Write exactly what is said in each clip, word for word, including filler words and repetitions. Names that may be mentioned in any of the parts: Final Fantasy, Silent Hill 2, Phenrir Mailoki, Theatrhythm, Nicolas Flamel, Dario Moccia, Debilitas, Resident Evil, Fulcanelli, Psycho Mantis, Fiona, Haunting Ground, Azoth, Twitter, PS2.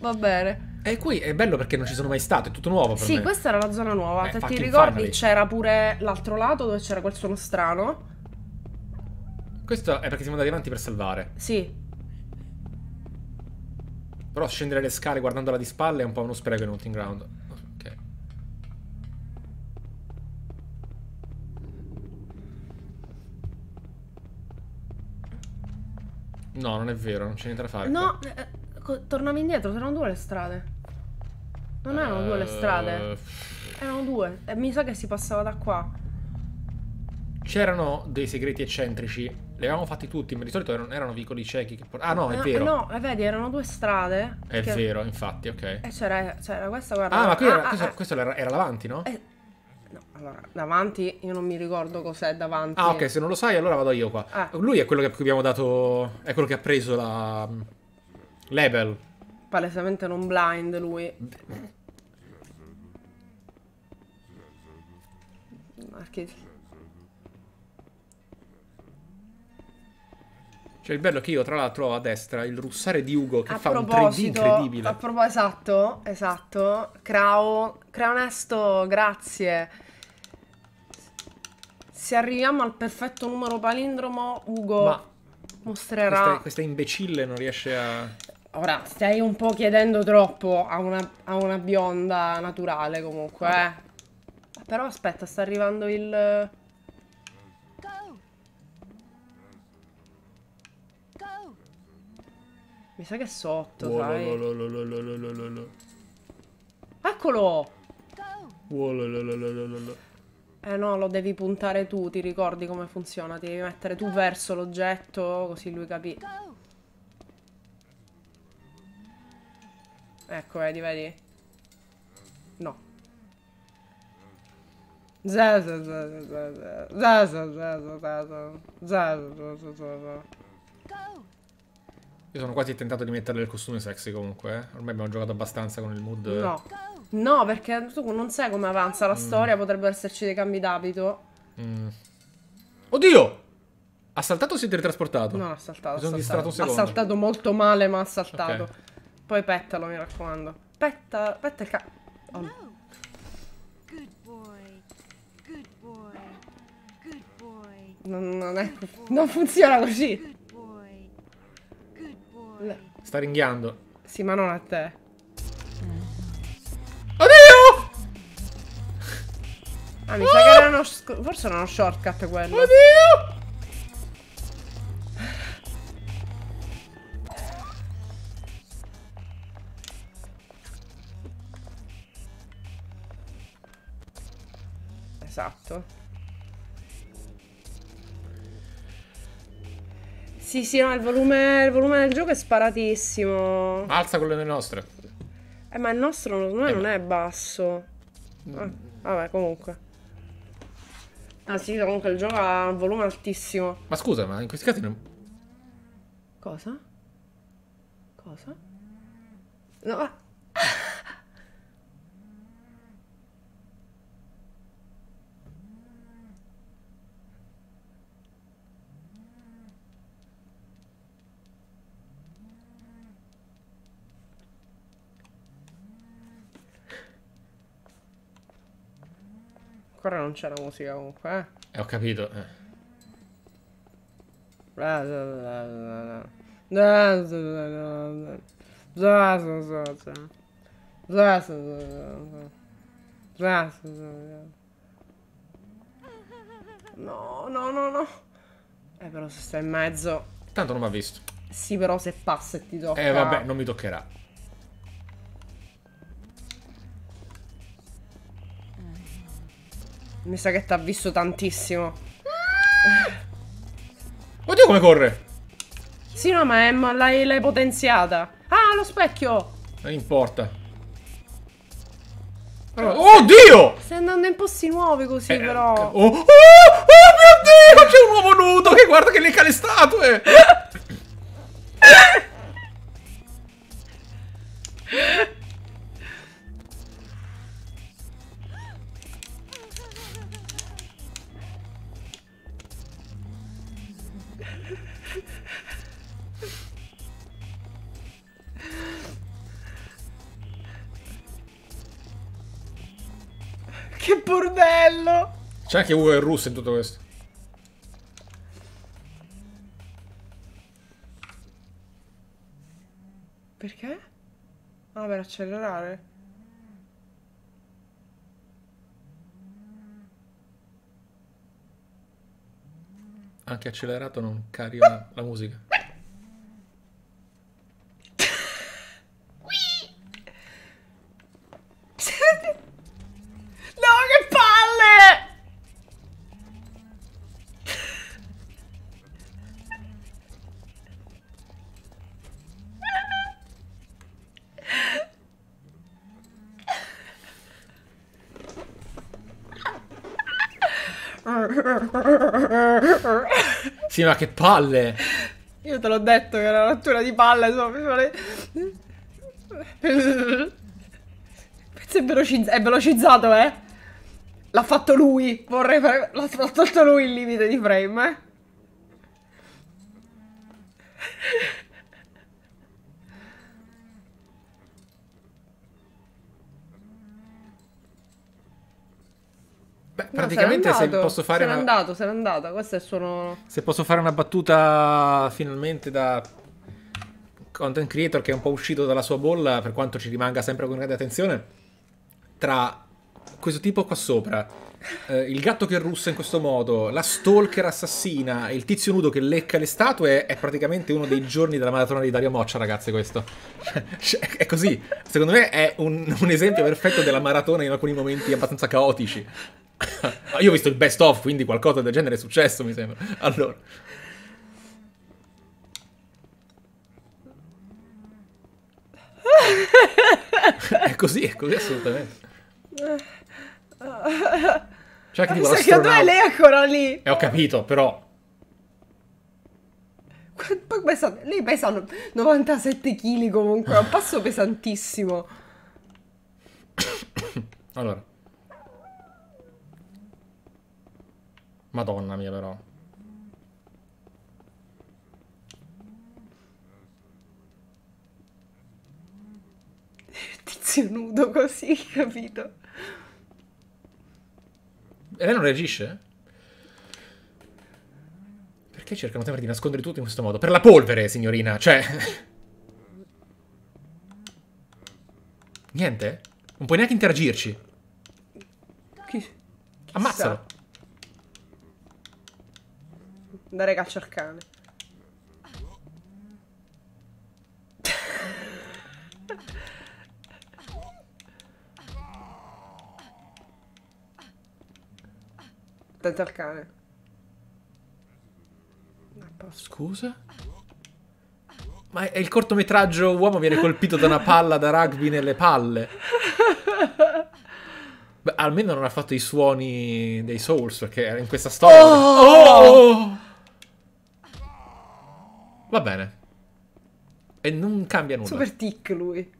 Va bene. E qui è bello perché non ci sono mai stato, è tutto nuovo per sì, me. Questa era la zona nuova. Eh, Se ti ricordi c'era pure l'altro lato dove c'era quel suono strano. Questo è perché siamo andati avanti per salvare. Sì. Però scendere le scale guardandola di spalle è un po' uno spreco in Haunting Ground. Ok. No, non è vero, non c'è niente da fare. No, eh, tornami indietro, erano due le strade. Non erano uh... due le strade. Erano due. E mi sa che si passava da qua. C'erano dei segreti eccentrici. Li avevamo fatti tutti, ma di solito erano, erano vicoli ciechi che portavano. Ah no, è no, vero. No, vedi, erano due strade. È che... vero, infatti, ok. E c'era questa, guarda. Ah, ma qui ah, era, ah, questo, ah, questo era, era davanti, no? Eh... No, allora, davanti io non mi ricordo cos'è davanti. Ah, ok, se non lo sai allora vado io qua. Ah. Lui è quello che abbiamo dato... È quello che ha preso la... Label. Palesemente non blind lui. Archetipo. Cioè il bello è che io tra l'altro a destra il russare di Ugo che a fa un tre D incredibile. A proposito, esatto, esatto. Crao, Creonesto, grazie. Se arriviamo al perfetto numero palindromo, Ugo Ma mostrerà... Questa, questa imbecille non riesce a... Ora, stai un po' chiedendo troppo a una, a una bionda naturale comunque, eh. Però aspetta, sta arrivando il... Mi sa che è sotto, wow, sai. Lo, lo, lo, lo, lo, lo, lo. Eccolo! Wow, lo, lo, lo, lo, lo. Eh no, lo devi puntare tu, ti ricordi come funziona? Ti devi mettere tu verso l'oggetto, così lui capisce. Ecco, vedi, vedi? No. Io sono quasi tentato di metterle il costume sexy comunque, eh? Ormai abbiamo giocato abbastanza con il mood. No, no, perché tu non sai come avanza la mm. storia, potrebbero esserci dei cambi d'abito. Mm. Oddio! Ha saltato o si è teletrasportato? No, ha saltato. Mi sono distratto un secondo. Ha saltato molto male, ma ha saltato. Okay. Poi pettalo, mi raccomando. Petta, petta il ca... Oh. No. Good boy. Good boy. Good boy. Non, non, è... non funziona così. Sta ringhiando. Sì, ma non a te. Oddio! Ah, mi oh! sa che era uno... Forse era uno shortcut quello. Oddio! Esatto. Sì, sì, no, il volume, il volume del gioco è sparatissimo. Alza quello delle nostre. Eh, ma il nostro secondo me eh, non è basso. Ah, vabbè, comunque. Ah sì, comunque il gioco ha un volume altissimo. Ma scusa, ma in questi casi non... Cosa? Cosa? No, ah. Ancora non c'è la musica comunque, eh? Eh, ho capito. Eh. No, no, no, no. Eh, però se stai in mezzo... Tanto non mi ha visto. Sì, però se passa e ti tocca... Eh, vabbè, non mi toccherà. Mi sa che ti ha visto tantissimo. Ah! Oddio come corre. Sì no ma, ma l'hai potenziata. Ah lo specchio. Non importa però... Oddio. Stai andando in posti nuovi così eh, però oh. Oh, oh mio Dio. C'è un uomo nudo che guarda che lecca le statue. Che bordello! C'è anche Ugo e Russo in tutto questo. Perché? Ah, per accelerare. Anche accelerato non carica la musica. No, che palle! Sì, ma che palle! Io te l'ho detto che era una rottura di palle, insomma. Pezzo è, velocizz è velocizzato, eh? L'ha fatto lui. Vorrei fare... L'ha tolto lui il limite di frame, eh? Beh, no, praticamente se posso fare una... andato, se n'è andata, questo è solo... Se posso fare una battuta finalmente da content creator che è un po' uscito dalla sua bolla, per quanto ci rimanga sempre con grande attenzione, tra questo tipo qua sopra, eh, il gatto che russa in questo modo, la stalker assassina e il tizio nudo che lecca le statue, è praticamente uno dei giorni della maratona di Dario Moccia, ragazzi, questo. Cioè, è così. Secondo me è un, un esempio perfetto della maratona in alcuni momenti abbastanza caotici. Io ho visto il best of, quindi qualcosa del genere è successo, mi sembra. Allora, è così, è così assolutamente. C'è anche tipo l'astronauta. Ma lei è ancora lì? Eh, ho capito, però poi pesa... lei pesa novantasette chili comunque, è un passo pesantissimo. Allora, Madonna mia, però. Il tizio nudo così, capito? E lei non reagisce? Perché cercano sempre di nascondere tutto in questo modo? Per la polvere, signorina, cioè... Niente? Non puoi neanche interagirci. Chi... Ammazzalo. Chissà. Dare calcio al cane. Attento al cane. Scusa? Ma è il cortometraggio uomo viene colpito da una palla da rugby nelle palle. Beh, almeno non ha fatto i suoni dei Souls, perché era in questa storia. Oh! Oh! Va bene. E non cambia nulla. Super tic lui.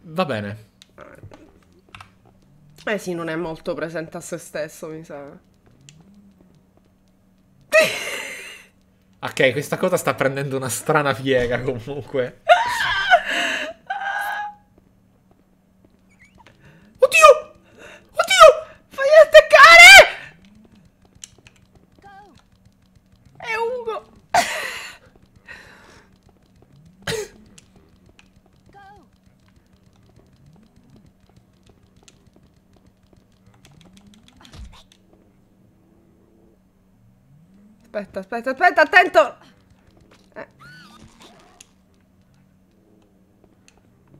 Va bene. Eh sì, non è molto presente a se stesso, mi sa. Ok, questa cosa sta prendendo una strana piega comunque. Aspetta, aspetta, aspetta, attento! Eh.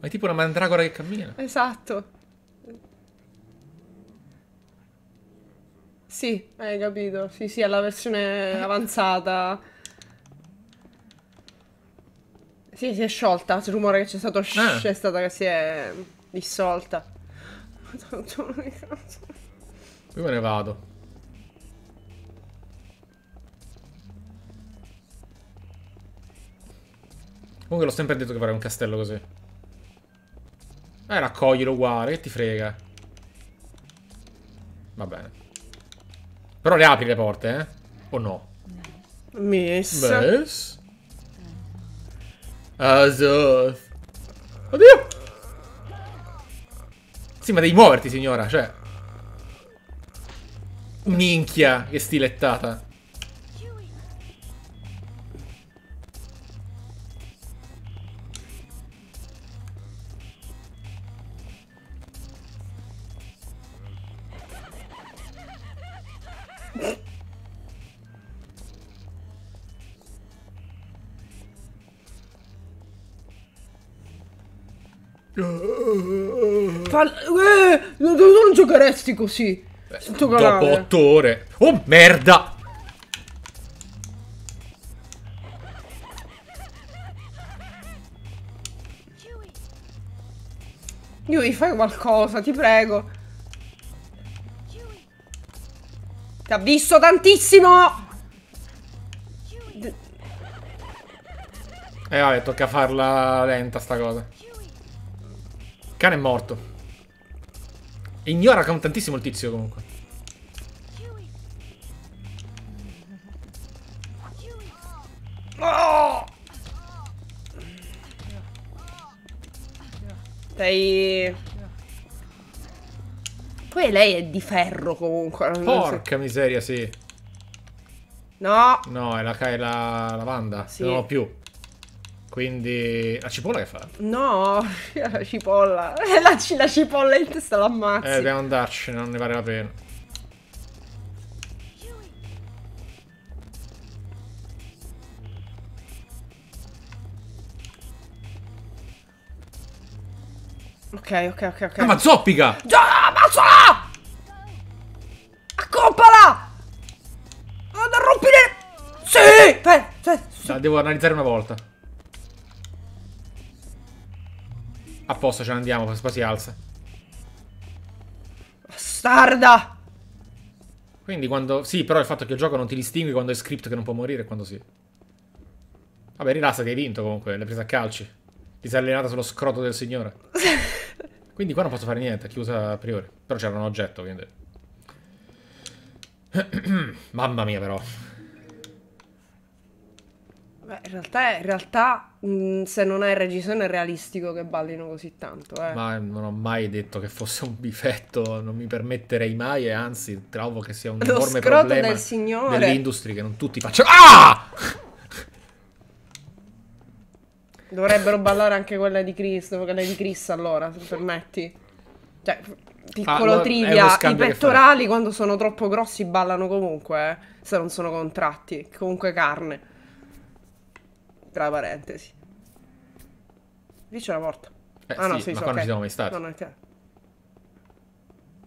Ma è tipo una mandragora che cammina. Esatto. Sì, hai capito. Sì, sì, è la versione avanzata. Sì, si è sciolta. Il rumore che c'è stato ah. è stata che si è dissolta. Io me ne vado. Comunque l'ho sempre detto che farei un castello così. Eh, raccoglilo uguale, che ti frega. Va bene. Però le apri le porte, eh? O no? Miss. Miss. Azoth. Oddio! Sì, ma devi muoverti, signora, cioè. Minchia, che stilettata. Eh, non, non giocheresti così. Beh, dopo otto ore. Oh merda. Yui, fai qualcosa, ti prego. Ti ha visto tantissimo. Eh vabbè, tocca farla lenta sta cosa. Il cane è morto. Ignora con tantissimo il tizio comunque. Oh! Dai. Poi lei è di ferro comunque. Porca so. miseria, sì. No. No, è la, è la lavanda. Sì. Non ho più. Quindi... La cipolla che fa? No, la cipolla. La, la cipolla in testa l'ammazzi. Eh, dobbiamo andarci, non ne vale la pena. Ok, ok, ok, ok. Ah, ma zoppica! Già, ammazzola! Accoppala! Non rompire! Sì! Fai, fai, sì. La devo analizzare una volta. Apposta ce ne andiamo, poi si alza. Bastarda! Quindi quando... Sì, però il fatto è che il gioco non ti distingui quando è script che non può morire e quando sì. Vabbè, rilassa che hai vinto comunque, l'hai presa a calci. Ti sei allenata sullo scroto del signore. Quindi qua non posso fare niente, è chiusa a priori. Però c'era un oggetto, quindi... Mamma mia, però. Beh, in realtà, in realtà mh, se non hai reggiseno è realistico che ballino così tanto, eh. Ma non ho mai detto che fosse un difetto, non mi permetterei mai e anzi trovo che sia un Lo enorme problema del signore. Delle industrie che non tutti facciano. Ah! Dovrebbero ballare anche quella di Chris, quella di Chris allora, se permetti. Cioè, piccolo ah, trivia, i pettorali quando sono troppo grossi ballano comunque, eh, se non sono contratti, comunque carne. Tra parentesi. Lì c'è una porta. Eh, ah sì, no, sì, ma so, qua okay. non ci siamo mai stati. No, no, okay.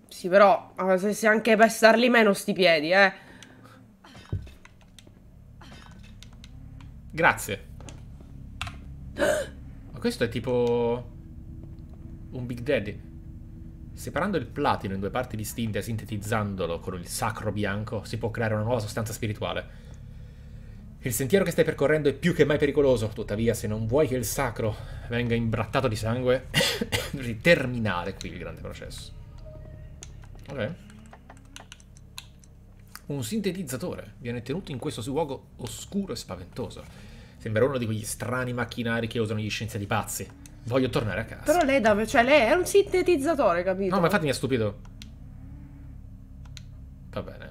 Sì, però se anche per star lì meno sti piedi, eh. Grazie. Ma questo è tipo un Big Daddy. Separando il platino in due parti distinte e sintetizzandolo con il sacro bianco, si può creare una nuova sostanza spirituale. Il sentiero che stai percorrendo è più che mai pericoloso, tuttavia se non vuoi che il sacro venga imbrattato di sangue, devi terminare qui il grande processo. Ok. Un sintetizzatore viene tenuto in questo luogo oscuro e spaventoso. Sembra uno di quegli strani macchinari che usano gli scienziati pazzi. Voglio tornare a casa. Però lei, da... cioè, lei è un sintetizzatore, capito? No, ma infatti mi ha stupito. Va bene.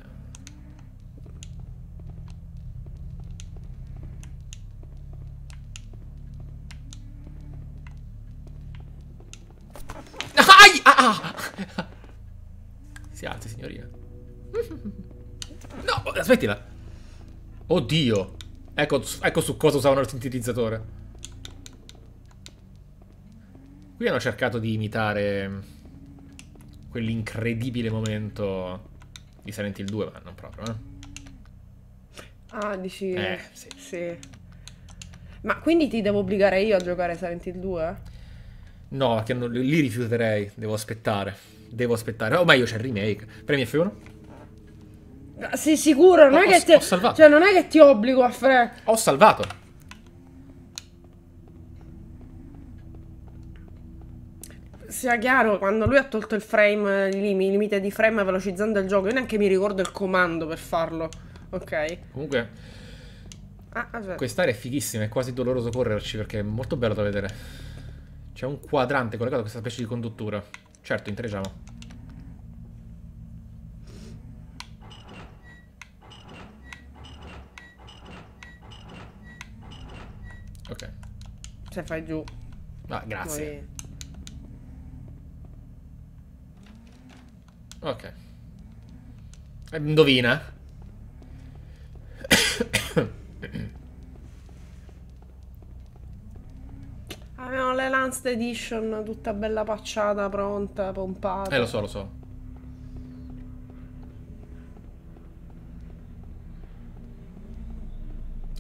Ah! Si alzi, signorina. No, aspettila. Oddio. Ecco, ecco su cosa usavano il sintetizzatore. Qui hanno cercato di imitare quell'incredibile momento di Silent Hill due, ma non proprio, eh. Ah, dici... Eh, sì. sì. Ma quindi ti devo obbligare io a giocare Silent Hill due? No, che non, li rifiuterei. Devo aspettare. Devo aspettare. O meglio, c'è il remake. Premi F uno? Sì, sicuro. Non, no, è ho, che ti, ho salvato. Cioè, non è che ti obbligo a fare. Ho salvato. Sia chiaro, quando lui ha tolto il frame, il limite di frame velocizzando il gioco, io neanche mi ricordo il comando per farlo. Ok. Comunque, ah, quest'area è fighissima. È quasi doloroso correrci perché è molto bello da vedere. C'è un quadrante collegato a questa specie di conduttura. Certo, intrecciamo. Ok. Se fai giù. Ah, grazie. Poi... ok. Indovina. Avevano l'Enhanced Edition tutta bella pacciata, pronta, pompata. Eh, lo so, lo so.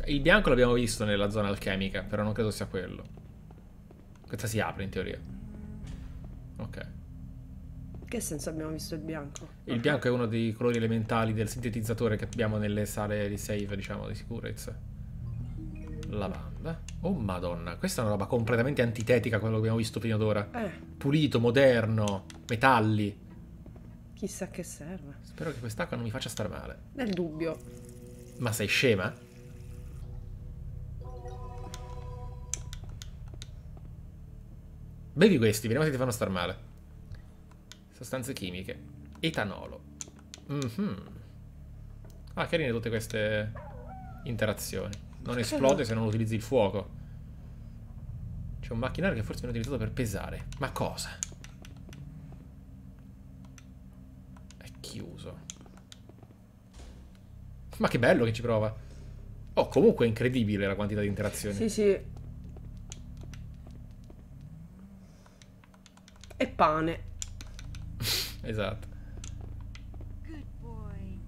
Il bianco l'abbiamo visto nella zona alchemica, però non credo sia quello. Questa si apre in teoria. Ok. Che senso abbiamo visto il bianco? Il bianco è uno dei colori elementali del sintetizzatore che abbiamo nelle sale di save, diciamo, di sicurezza. Lavanda. Oh madonna, questa è una roba completamente antitetica a quello che abbiamo visto prima d'ora. Eh. Pulito, moderno, metalli. Chissà che serve. Spero che quest'acqua non mi faccia star male. Nel dubbio. Ma sei scema? Bevi questi, vediamo se ti fanno star male. Sostanze chimiche. Etanolo. Mm-hmm. Ah, carine tutte queste interazioni. Non esplode se non utilizzi il fuoco. C'è un macchinario che forse viene utilizzato per pesare. Ma cosa? È chiuso. Ma che bello che ci prova. Oh, comunque è incredibile la quantità di interazioni. Sì, sì. E pane. Esatto. Good boy.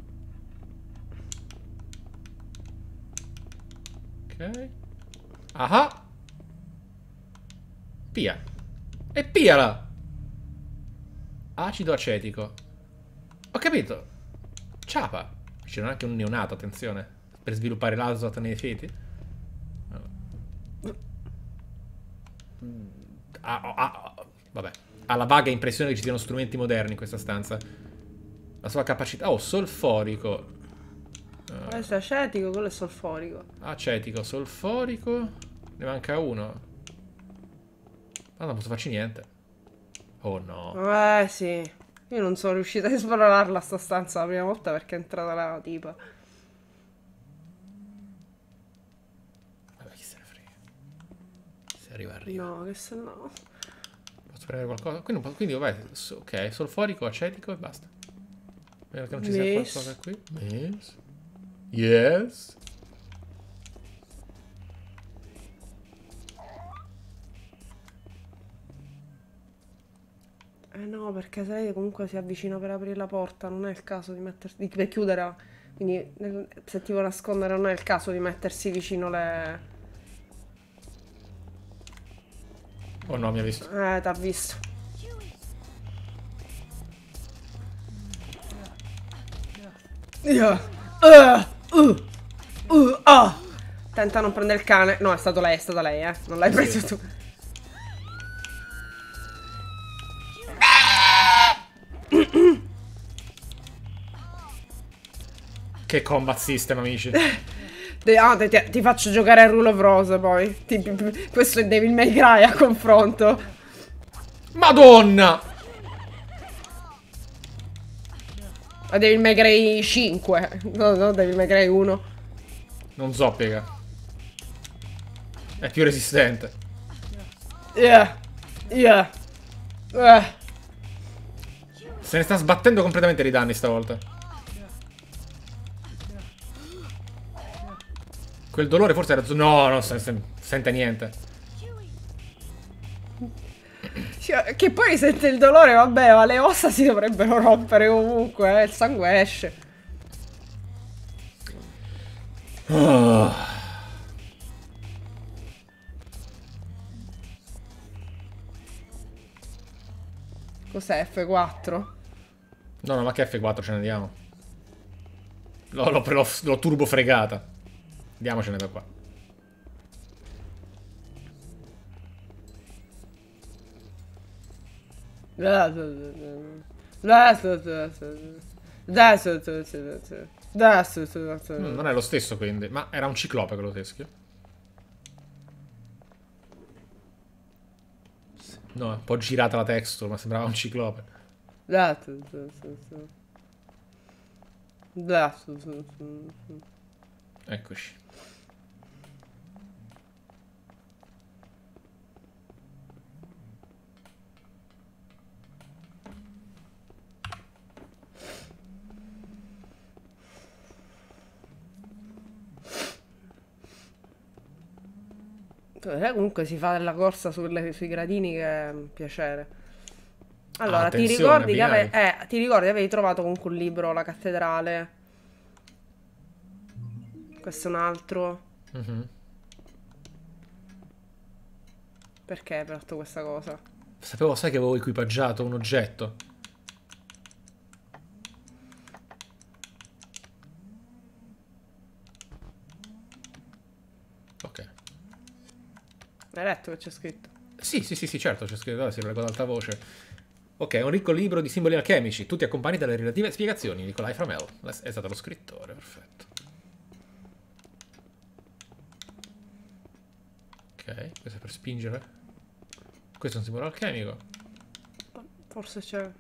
Ok. Ah. Pia. E piala. Acido acetico. Ho capito. Ciapa. C'era anche un neonato, attenzione. Per sviluppare l'Azoth nei feti. Ah, ah, ah. Vabbè. Ha la vaga impressione che ci siano strumenti moderni in questa stanza. La sua capacità... oh, solforico. Uh. Questo è acetico, quello è solforico. Acetico, solforico. Ne manca uno. Ma non posso farci niente. Oh no. Eh sì. Io non sono riuscita a esplorarla sta stanza la prima volta perché è entrata la tipa. Vabbè, chi se ne frega. Se arriva arriva. No, che se no... prendere qualcosa, quindi, quindi vai, ok, solforico, acetico e basta. Spero che non ci sia qualcosa qui. Yes. Yes. Eh no, perché se lei comunque si avvicina per aprire la porta, non è il caso di mettersi, per chiuderla, quindi se ti vuoi nascondere non è il caso di mettersi vicino le... oh no, mi ha visto. Eh, t'ha visto. Yeah. Uh, uh, uh, oh. Tenta non prendere il cane. No, è stato lei, è stata lei, eh. Non l'hai sì. preso tu. Che combat system, amici. Ah, ti, ti, ti faccio giocare a Rule of Rose poi. Ti, questo è Devil May Cry a confronto. Madonna! A Devil May Cry cinque. No, no, Devil May Cry uno. Non zoppica. È più resistente. Yeah. Yeah. Uh. Se ne sta sbattendo completamente dei danni stavolta. Quel dolore forse era... no, non se, se, sente niente. Che poi sente il dolore, vabbè, ma le ossa si dovrebbero rompere comunque, eh. Il sangue esce. Oh. Cos'è F quattro? No, no, ma che F quattro, ce ne andiamo. L'ho turbo fregata. Andiamocene da qua. Mm, non è lo stesso quindi, ma era un ciclope quello teschio. No, è un po' girata la texture, ma sembrava un ciclope. Esatto, esatto, eccoci. Comunque si fa della corsa sulle, sui gradini, che è un piacere. Allora, ah, ti ricordi che ave, eh, ti ricordi avevi trovato comunque un libro, La cattedrale. Questo è un altro. Mm-hmm. Perché hai fatto questa cosa? Sapevo, sai che avevo equipaggiato un oggetto. Hai letto che c'è scritto? Sì, sì, sì, sì, certo, c'è scritto, si leggo ad alta voce. Ok, un ricco libro di simboli alchemici, tutti accompagnati dalle relative spiegazioni. Nicolas Flamel è stato lo scrittore, perfetto. Ok, questo è per spingere. Questo è un simbolo alchemico. Forse c'è...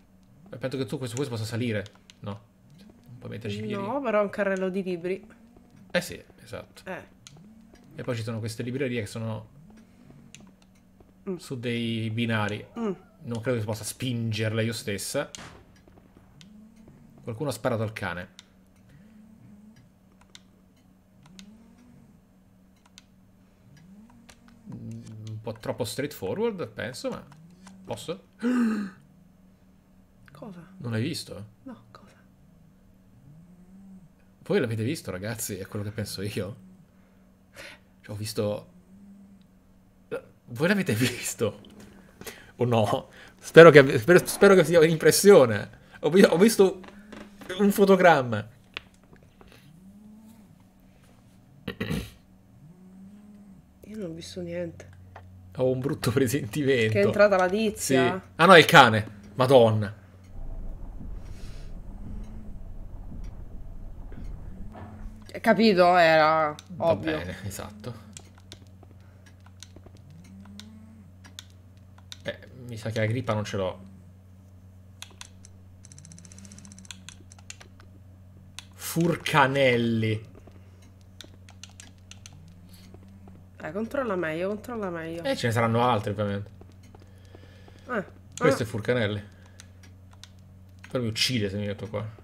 Penso che tu questo, questo possa salire, no? Non puoi metterci piedi. No, però è un carrello di libri. Eh sì, esatto. Eh. E poi ci sono queste librerie che sono... Mm. su dei binari. Mm. Non credo che possa spingerle io stessa. Qualcuno ha sparato al cane. Un po' troppo straightforward, penso, ma... Posso? Cosa? Non l'hai visto? No, cosa? Voi l'avete visto, ragazzi? È quello che penso io. Cioè, ho visto... Voi l'avete visto? O no? Spero che, spero, spero che sia un'impressione. Ho, ho visto un fotogramma. Io non ho visto niente. Ho un brutto presentimento. Che è entrata la tizia. Sì. Ah no, è il cane. Madonna. Capito? Era ovvio. Va bene, esatto. Mi sa che la grippa non ce l'ho. Fulcanelli. Eh, controlla meglio, controlla meglio. Eh, ce ne saranno altri, ovviamente. Eh, Questo eh. è Fulcanelli. Però mi uccide se mi metto qua.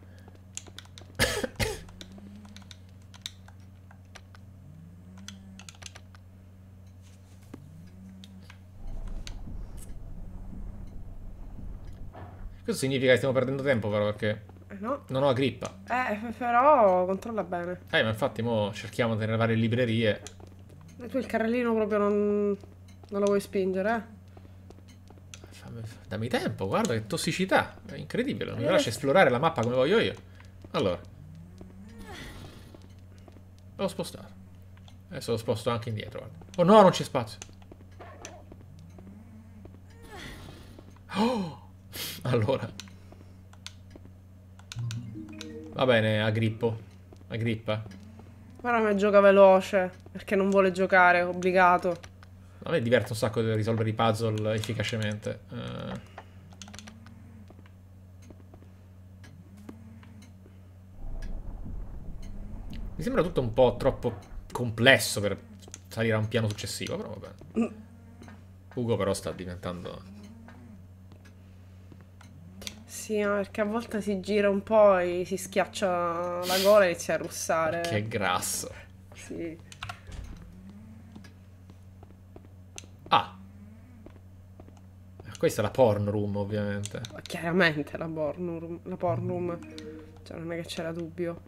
Questo significa che stiamo perdendo tempo, però, perché eh no. non ho la grippa. Eh, però controlla bene. Eh, ma infatti mo cerchiamo di andare in librerie. E tu il carrellino proprio non, non lo vuoi spingere, eh? Fammi, dammi tempo, guarda che tossicità. È incredibile, non eh. mi lascia esplorare la mappa come voglio io. Allora. L'ho spostato. Adesso lo sposto anche indietro, guarda. Oh no, non c'è spazio. Oh! Allora, va bene, a grippo. A grippa. Però mi gioca veloce, perché non vuole giocare, è obbligato. A me diverte un sacco di risolvere i puzzle efficacemente. Uh... Mi sembra tutto un po' troppo complesso per salire a un piano successivo, però va bene. Ugo però sta diventando... Sì, perché a volte si gira un po' e si schiaccia la gola e inizia a russare. Che grasso. Sì. Ah. Questa è la porn room, ovviamente. Ma chiaramente la porn room. La porn room. Cioè, non è che c'era dubbio.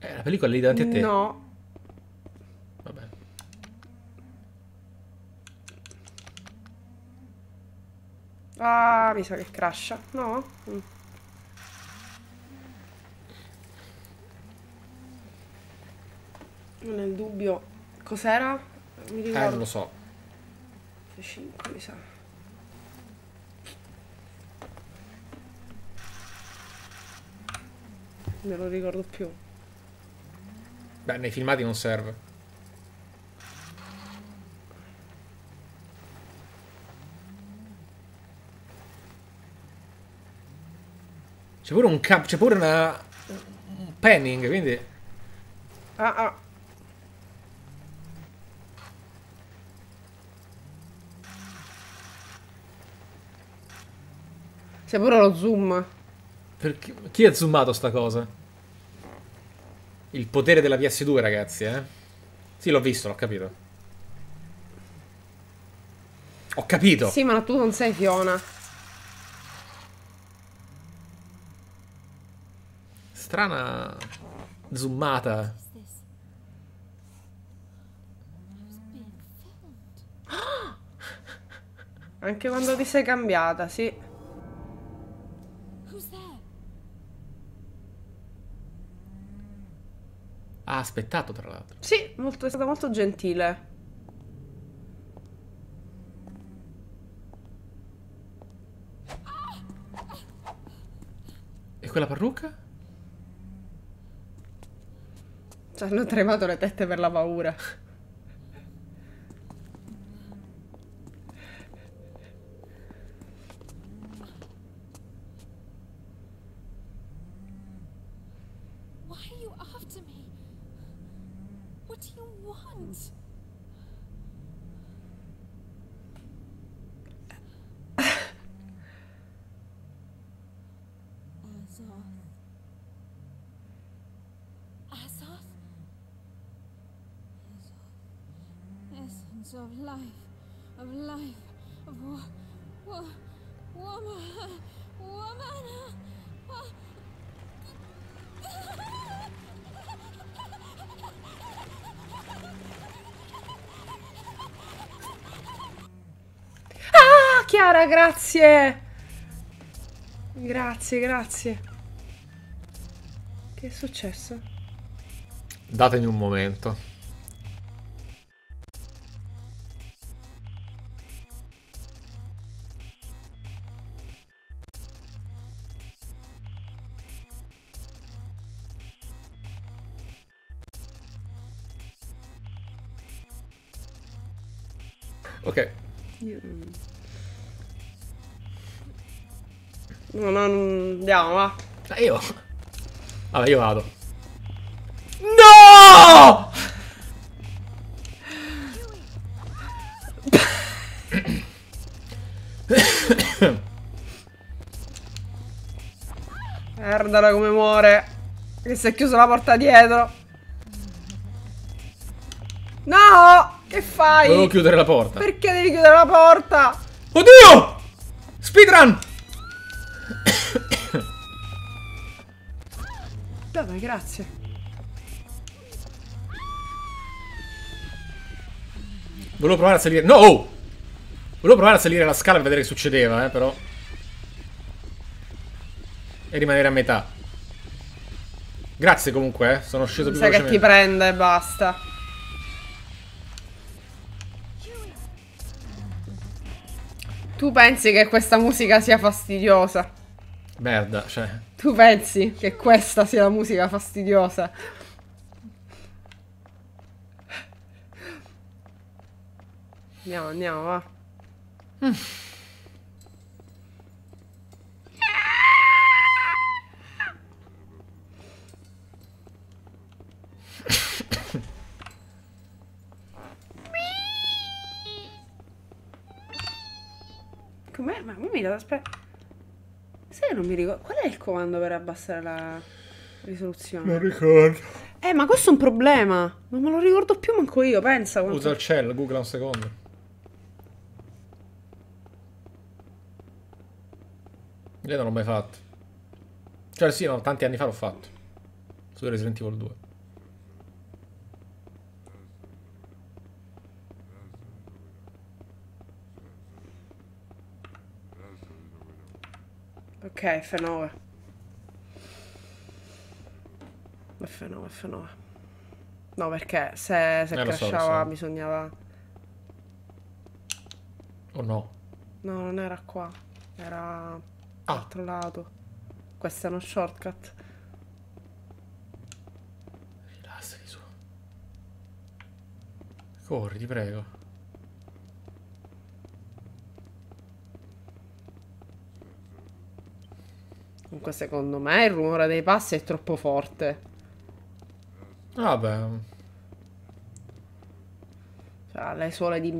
Eh, la pellicola lì davanti a te? No. Ah, mi sa che crasha, no? Mm. Non è il dubbio. Cos'era? Mi ricordo. Eh, non lo so. cinque, mi sa. Non me lo ricordo più. Beh, nei filmati non serve. C'è pure un cap... C'è pure una... Un panning, quindi... Ah, ah. C'è pure lo zoom. Perché... Chi ha zoomato sta cosa? Il potere della P S due, ragazzi, eh? Sì, l'ho visto, l'ho capito. Ho capito! Sì, ma tu non sei Fiona. Strana... zoomata. Anche quando ti sei cambiata, sì. Ha aspettato, tra l'altro. Sì, molto, è stata molto gentile. E quella parrucca? Ci hanno tremato le tette per la paura. Of life, of life, of wo wo woman, woman. Ah, Chiara, grazie, grazie, grazie. Che è successo? Datemi un momento. Ok. No, no, andiamo, va. Ah, io. Vabbè, io vado. No! Guardala come muore. Che si è chiusa la porta dietro. No! Che fai? Devo chiudere la porta. Perché devi chiudere la porta? Oddio! Speedrun! Vabbè, grazie. Volevo provare a salire... No! Volevo provare a salire la scala e vedere che succedeva, eh, però. E rimanere a metà. Grazie comunque, eh. Sono sceso più velocemente. Sai che ti prende e basta. Tu pensi che questa musica sia fastidiosa? Merda, cioè... Tu pensi che questa sia la musica fastidiosa? Andiamo, andiamo, va. Mm. Com'è? Ma non mi dà, aspetta. Sai, non mi ricordo. Qual è il comando per abbassare la risoluzione? Non ricordo. Eh, ma questo è un problema. Non me lo ricordo più manco io, pensa. Quanto... Usa il cell, googla un secondo. Io non l'ho mai fatto. Cioè, sì, no, tanti anni fa l'ho fatto. Su Resident Evil due. Ok, F nove. F nove, F nove. No, perché se, se eh, crashava so, so. bisognava... O oh, no? No, non era qua. Era... Ah. Altro lato. Questo è uno shortcut. Rilassati su. Corri, ti prego. Comunque secondo me il rumore dei passi è troppo forte. Vabbè, cioè, le suole di,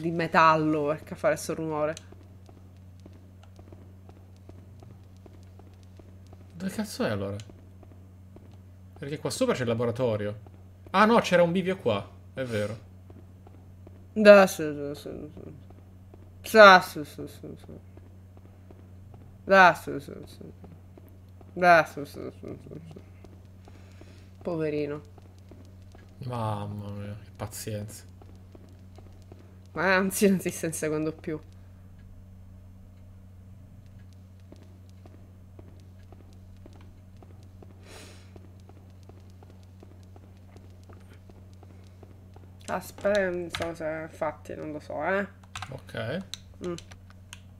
di metallo, perché fare questo rumore? Dove cazzo è allora? Perché qua sopra c'è il laboratorio. Ah no, c'era un bivio qua, è vero. Da su, su, su, su. Da su, su, su, su. Da su, su, su. Da su, su, su, su. Poverino. Mamma mia, che pazienza. Ma anzi, non si sta in secondo più. Aspetta, non so se infatti non lo so, eh. Ok. Mm.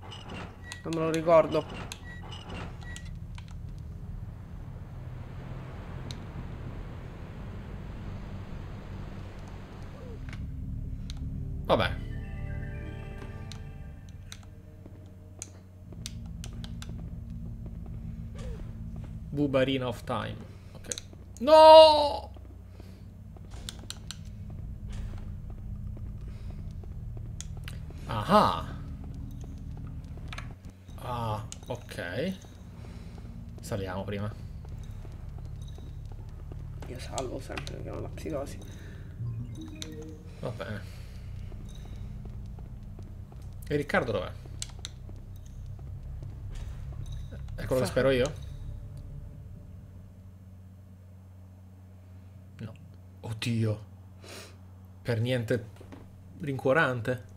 Non me lo ricordo. Vabbè. Bubarina of time. Ok. No! Ah. Ah, ok. Saliamo prima. Io salvo sempre perché non ho la psicosi. Va bene. E Riccardo dov'è? È quello che spero io? No. Oddio. Per niente rincuorante.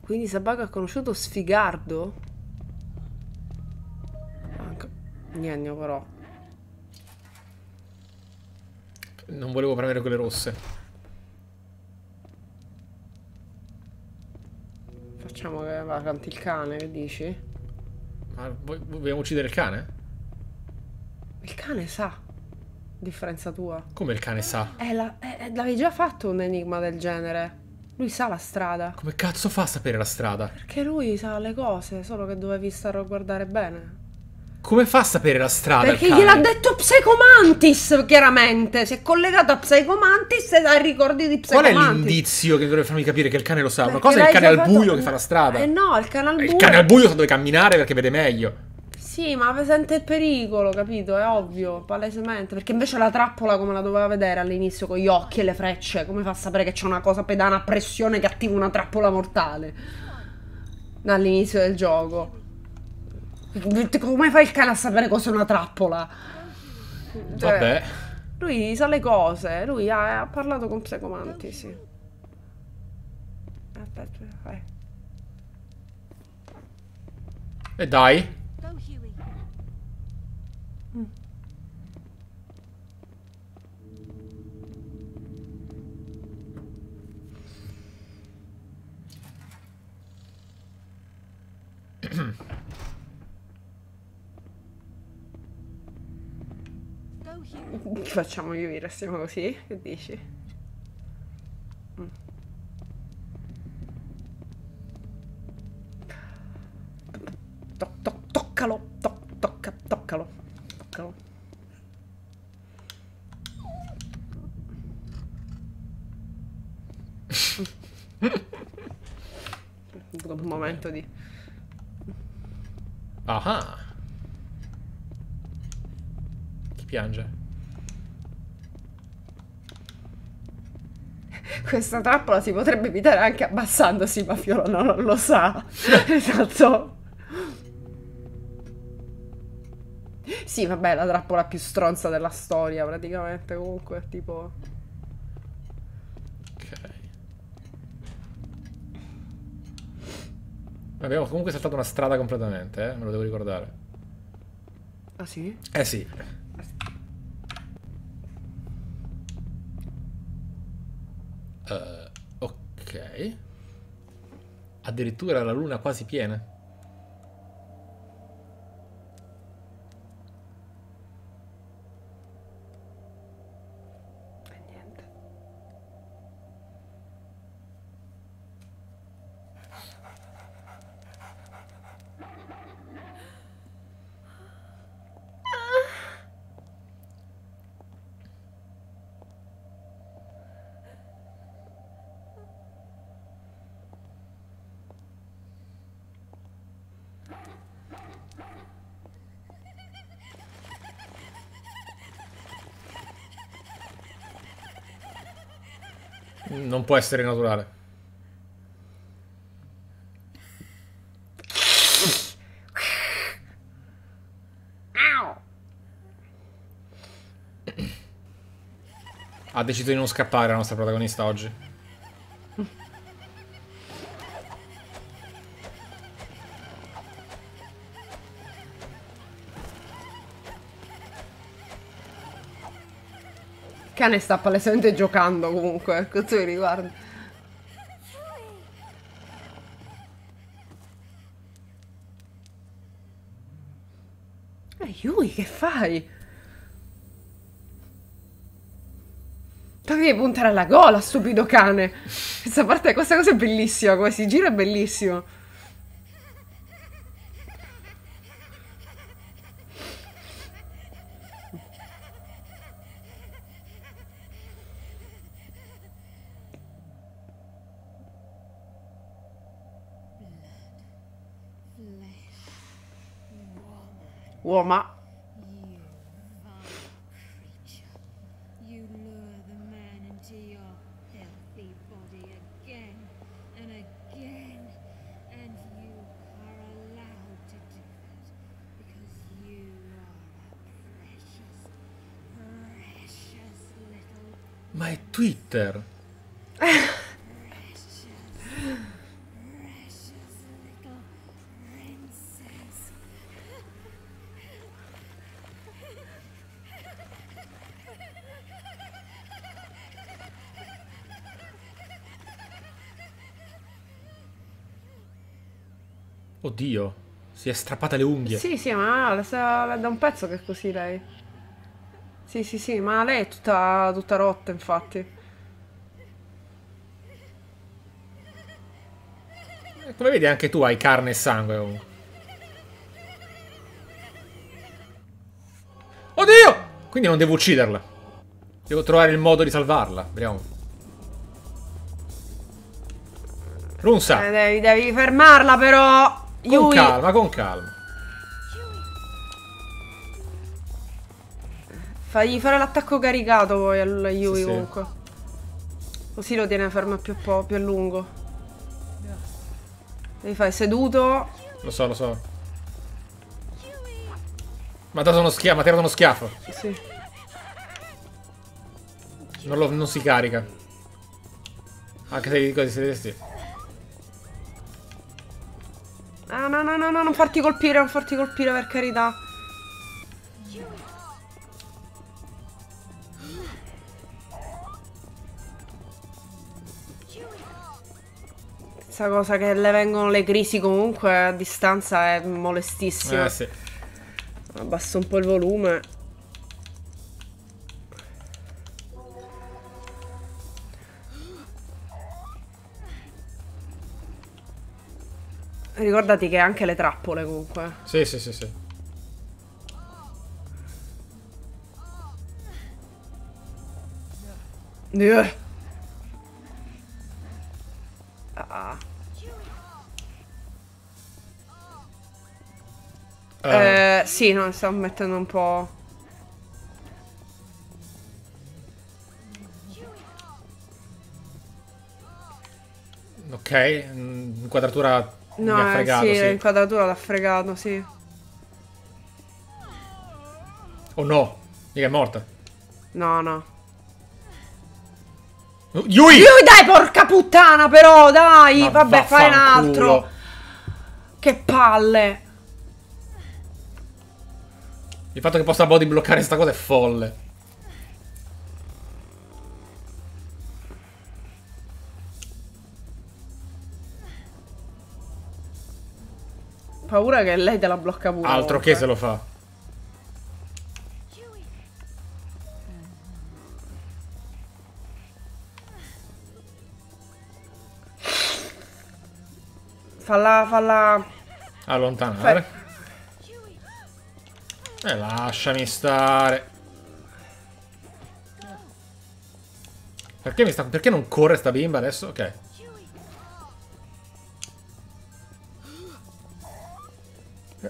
Quindi Sabago ha conosciuto Sfigardo? Manca... Niente, però. Non volevo premere quelle rosse. Facciamo che va, canti il cane, che dici? Ma vogliamo uccidere il cane? Il cane sa. Differenza tua. Come il cane sa? Eh, l'avevi già fatto un enigma del genere. Lui sa la strada. Come cazzo fa a sapere la strada? Perché lui sa le cose, solo che dovevi stare a guardare bene. Come fa a sapere la strada? Perché gliel'ha detto Psycho Mantis, chiaramente. Si è collegato a Psycho Mantis e ha ricordi di Psycho Mantis. Qual è l'indizio che dovrebbe farmi capire che il cane lo sa? Perché una cosa è il cane al buio fatto... che fa la strada. Eh no, il cane al buio. Il cane al buio sa dove camminare perché vede meglio. Sì, ma sente il pericolo, capito? È ovvio, palesemente. Perché invece la trappola come la doveva vedere all'inizio con gli occhi e le frecce? Come fa a sapere che c'è una cosa pedana a pressione che attiva una trappola mortale? Dall'inizio del gioco. Come fa il cane a sapere cos'è una trappola? Cioè, vabbè. Lui sa le cose, lui ha, ha parlato con Psycho Mantis, sì. Aspetta, vai. E dai. Facciamo io e restiamo così? Che dici? Mm. To to toccalo, to tocca toccalo, toccalo. Dopo un momento di... Ah! Chi piange? Questa trappola si potrebbe evitare anche abbassandosi, ma Fiona non, non lo sa. Esatto. Sì, vabbè, la trappola più stronza della storia, praticamente, comunque, tipo... Ok. Abbiamo comunque saltato una strada completamente, eh? Me lo devo ricordare. Ah sì? Eh sì. Uh, ok. Addirittura la luna quasi piena. Non può essere naturale. Ha deciso di non scappare la nostra protagonista oggi. Il cane sta palesemente giocando comunque, per quanto mi riguarda. Ma Yui, che fai? Devi puntare alla gola, stupido cane. Questa parte, questa cosa è bellissima, come si gira è bellissimo. Uomo. Ma è Twitter. Oddio, si è strappata le unghie. Sì, sì, ma è da un pezzo che è così lei. Sì, sì, sì, ma lei è tutta, tutta rotta, infatti. Come vedi anche tu hai carne e sangue. Comunque. Oddio! Quindi non devo ucciderla. Devo trovare il modo di salvarla. Vediamo. Runsa! Eh, devi, devi fermarla però! Con Yui. calma, con calma. Fagli fare l'attacco caricato poi a Yui sì, comunque. Sì. Così lo tiene fermo più, po più a lungo. Devi fare seduto. Lo so, lo so. Ma ha dato uno schiaffo, ma ti ha dato uno schiaffo. Sì. Non, lo, non si carica. Anche se gli dico di sedersi. Ah, no, no, no, no, non farti colpire, non farti colpire, per carità. Questa cosa che le vengono le crisi comunque a distanza è molestissima. Eh, sì. Abbassa un po' il volume. Ricordati che anche le trappole comunque. Sì, sì, sì, sì. Ah. Uh. Eh, sì, no, stiamo mettendo un po'. Ok, inquadratura. No, mi ha fregato, eh, sì, sì. L'inquadratura l'ha fregato, sì. Oh no, mica è morta. No, no. Yui! Yui, dai, porca puttana, però, dai! Ma vabbè, fai un altro. Culo. Che palle. Il fatto che possa body bloccare sta cosa è folle. Paura che lei te la blocca pure. Altro volta. Che se lo fa. Falla, falla... allontanare. Fai... E lasciami stare. Perché mi sta... Perché non corre sta bimba adesso? Ok.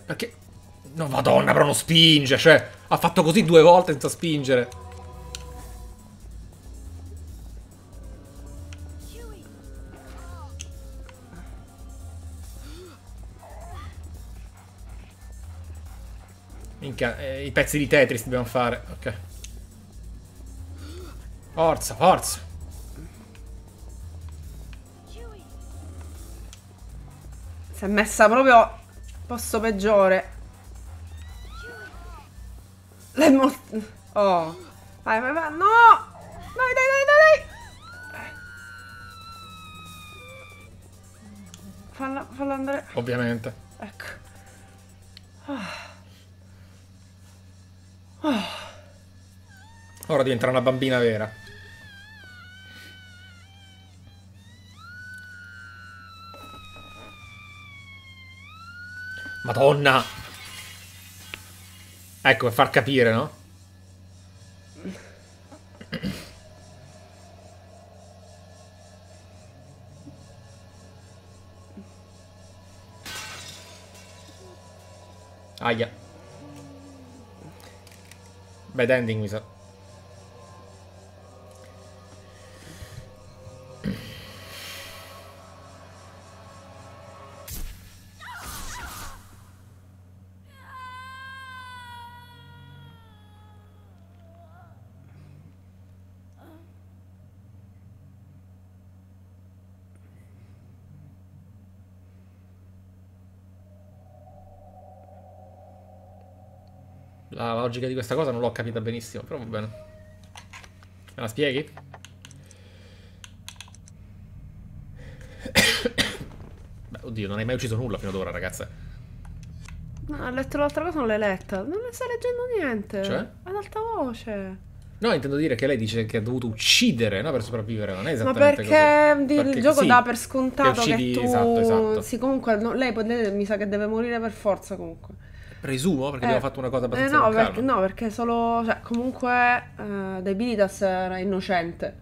Perché? No, madonna, però non spinge. Cioè, ha fatto così due volte senza spingere. Minchia, eh, i pezzi di Tetris dobbiamo fare. Ok. Forza, forza. Si è messa proprio posto peggiore. L'è morta. Oh. Vai, vai, vai. No! Dai, dai, dai, dai, dai. Falla, falla andare. Ovviamente. Ecco. Oh. Oh. Ora diventa una bambina vera. Madonna! Ecco, per far capire, no? Aia. Bad ending, mi sa. La logica di questa cosa non l'ho capita benissimo, però va bene. Me la spieghi? Beh, oddio, non hai mai ucciso nulla fino ad ora, ragazza. No, ho letto l'altra cosa, non l'hai letta. Non le stai leggendo niente. Cioè? Ad alta voce. No, intendo dire che lei dice che ha dovuto uccidere, no? Per sopravvivere, non è esattamente così. Ma perché, perché il gioco sì, dà per scontato che, uccidi, che tu... Esatto, esatto. Sì, comunque, no, lei può, mi sa che deve morire per forza, comunque. Presumo, perché eh, abbiamo fatto una cosa abbastanza eh no, perché, no, perché solo... Cioè, comunque uh, Debilitas era innocente,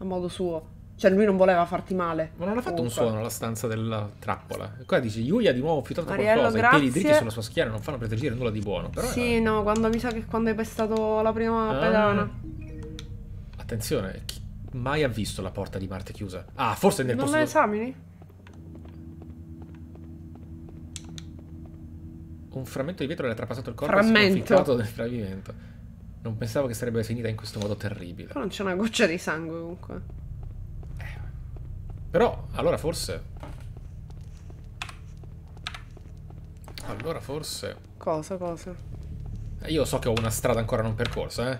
a modo suo. Cioè, lui non voleva farti male. Ma non ha fatto comunque un suono alla stanza della trappola. E qua dice, Yuya di nuovo fiutato qualcosa, grazie. I piedi dritti sulla sua schiena non fanno presagire nulla di buono. Però sì, era... no, quando mi sa che quando hai pestato la prima ah. pedana. Attenzione, chi mai ha visto la porta di Marte chiusa? Ah, forse nel non posto... Non la esamini? Un frammento di vetro le ha trapassato il corpo frammento. e si è confittato del tradimento. Non pensavo che sarebbe finita in questo modo terribile. Però non c'è una goccia di sangue comunque. Eh. Però, allora forse... Allora forse... Cosa, cosa? Io so che ho una strada ancora non percorsa, eh.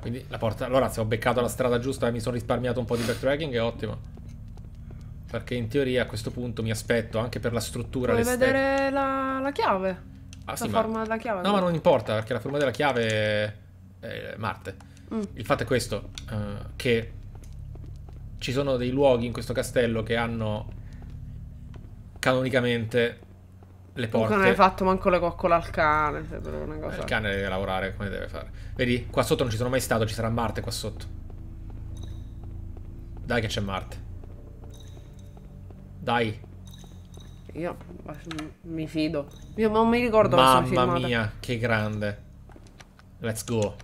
Quindi la porta... Allora, se ho beccato la strada giusta e mi sono risparmiato un po' di backtracking, è ottimo. Perché in teoria a questo punto mi aspetto, anche per la struttura... Vuoi vedere la, la chiave? Ah, la sì, forma ma... della chiave? No, ma non importa, perché la forma della chiave è, è Marte. Mm. Il fatto è questo, uh, che ci sono dei luoghi in questo castello che hanno canonicamente le porte... Non hai fatto manco le coccole al cane, se per una cosa... Il cane deve lavorare come deve fare. Vedi, qua sotto non ci sono mai stato, ci sarà Marte qua sotto. Dai che c'è Marte. Dai. Io mi fido. Io non mi ricordo la sua filmata. Mamma mia, che grande. Let's go.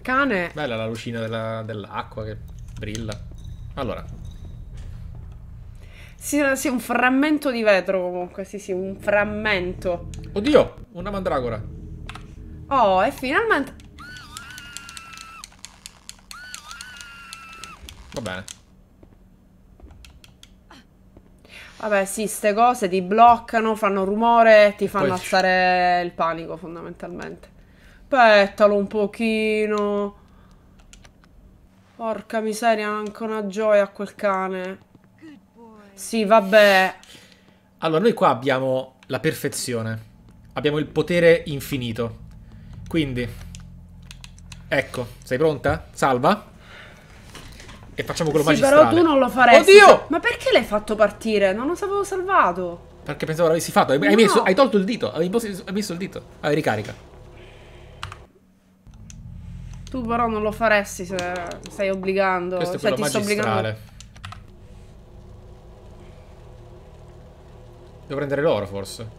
Cane. Bella la lucina dell'acqua dell che brilla. Allora. Sì, sì, un frammento di vetro comunque. Sì, sì, un frammento. Oddio, una mandragora. Oh, e finalmente... Va bene. Vabbè sì, ste cose ti bloccano, fanno rumore, ti fanno alzare il panico fondamentalmente. Pettalo un pochino. Porca miseria, anche una gioia a quel cane. Sì, vabbè. Allora, noi qua abbiamo la perfezione. Abbiamo il potere infinito. Quindi, ecco, sei pronta? Salva. E facciamo quello magistrale. Sì, però tu non lo faresti. Oddio! Ma perché l'hai fatto partire? Non lo sapevo salvato. Perché pensavo l'avessi fatto. Hai, no. messo, hai tolto il dito. Hai messo il dito. Allora, ricarica. Tu però non lo faresti se stai obbligando. Questo è cioè, quello ti magistrale. Sto obbligando. Devo prendere l'oro, forse.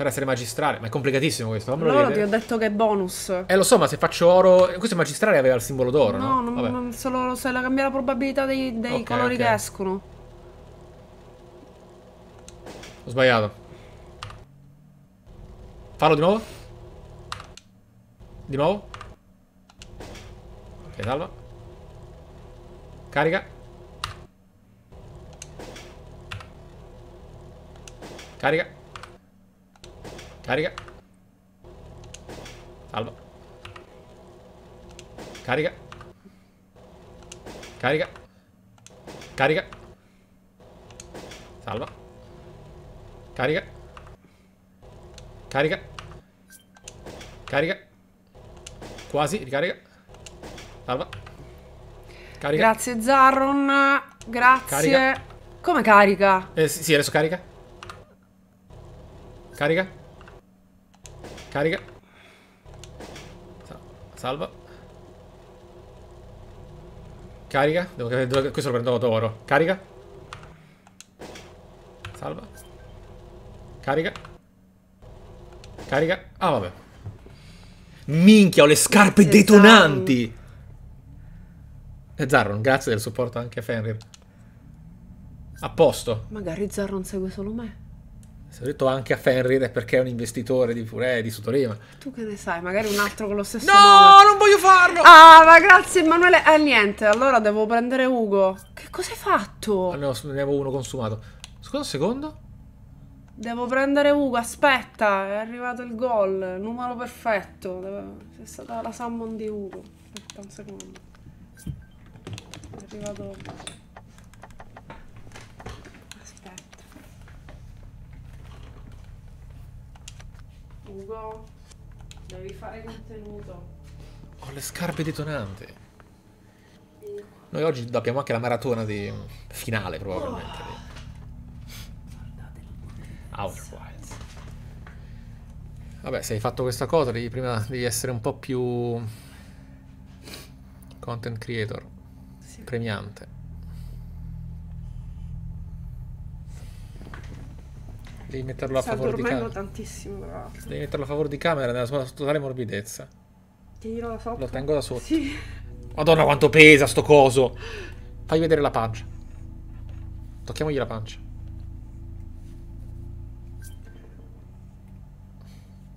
Per essere magistrale. Ma è complicatissimo questo. L'oro ti ho detto che è bonus. Eh, lo so, ma se faccio oro... Questo magistrale aveva il simbolo d'oro, no? No, non, non solo se la cambia la probabilità dei, dei okay, colori okay. che escono. Ho sbagliato. Fallo di nuovo. Di nuovo. Ok, salva. Carica. Carica. Carica. Salva. Carica. Carica. Carica. Salva. Carica. Carica. Carica. Quasi, ricarica. Salva. Carica. Grazie Zarron. Grazie. Carica. Come carica? Eh, sì, sì, adesso carica. Carica. Carica. Salva. Carica. Devo, devo, questo lo prendo d'oro. Carica. Salva. Carica. Carica. Ah, vabbè. Minchia, ho le scarpe grazie detonanti. E Zarron, grazie del supporto anche a Fenrir. A posto. Magari Zarron segue solo me. Se ho detto anche a Fenrir è perché è un investitore di Furè, di Sutorima. Tu che ne sai? Magari un altro con lo stesso no, nome. No, non voglio farlo! Ah, ma grazie Emanuele. Eh, niente, allora devo prendere Ugo. Che cosa hai fatto? No, ne avevo uno consumato. Scusa un secondo. Devo prendere Ugo, aspetta. È arrivato il gol, numero perfetto. Deve... È stata la summon di Ugo. Aspetta un secondo. È arrivato... Ugo, devi fare contenuto. Ho le scarpe detonanti. Noi oggi abbiamo anche la maratona di finale, probabilmente. Oh. Outer Wilds. Vabbè, se hai fatto questa cosa, devi prima devi essere un po' più content creator, sì. Premiante. Devi metterlo a favore di camera. tantissimo, grazie. Devi metterlo a favore di camera nella sua totale morbidezza. Tiro da sotto. Lo tengo da sotto. Sì. Madonna quanto pesa sto coso. Fai vedere la pancia. Tocchiamogli la pancia.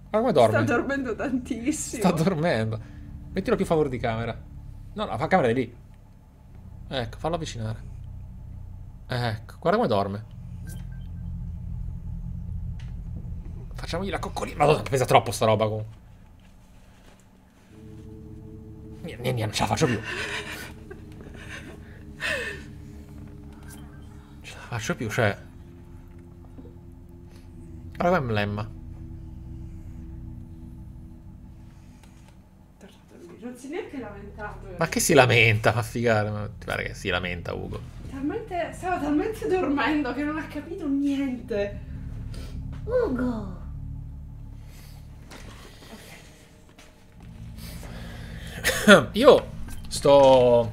Ma come dorme? Sta dormendo tantissimo. Sta dormendo. Mettilo più a favore di camera. No, no, la camera è lì. Ecco, fallo avvicinare. Ecco, guarda come dorme. Facciamogli la coccolina. Madonna, pesa troppo sta roba comunque. Niente, niente, non ce la faccio più. Non ce la faccio più, cioè. Guarda qua emblema. Non si è neanche lamentato. Ma che si lamenta? Fa figare. Ma ti pare che si lamenta, Ugo. Talmente, stava talmente dormendo che non ha capito niente. Ugo. Io sto...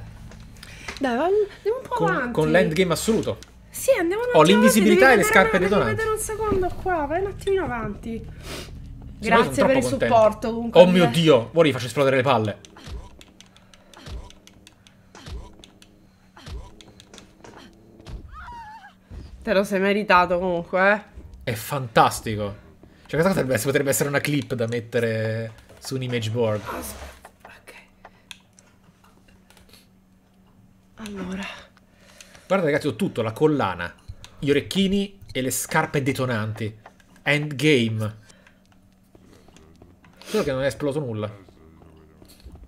Dai, andiamo un po' con, avanti. Con l'endgame assoluto. Sì, andiamo un attimo. Ho l'invisibilità e le scarpe detonanti. Devi vedere un secondo qua, vai un attimino avanti. Sì, grazie per il contento. Supporto comunque. Oh mio Dio, ora gli faccio esplodere le palle. Te lo sei meritato comunque, eh. È fantastico. Cioè questa cosa potrebbe, potrebbe essere una clip da mettere su un image board. Allora, guarda ragazzi, ho tutto, la collana, gli orecchini e le scarpe detonanti. Endgame. Solo che non è esploso nulla.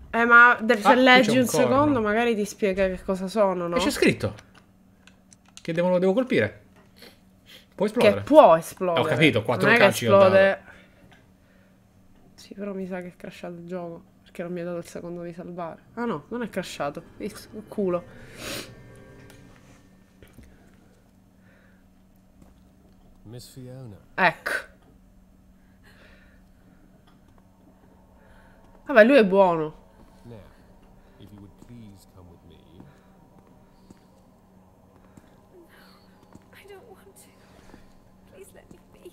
Eh ma se ah, leggi un, un secondo magari ti spiega che cosa sono, no? E c'è scritto che devo, lo devo colpire. Può esplodere. Che può esplodere. Eh, ho capito, quattro non calci. Esplode... Sì, però mi sa che è crashato il gioco. Che non mi ha dato il secondo di salvare. Ah no, non è crashato. Il culo. Miss Fiona. Ecco. Vabbè, lui è buono. Now, if you would please come with me. No, I don't want to. Please let me be.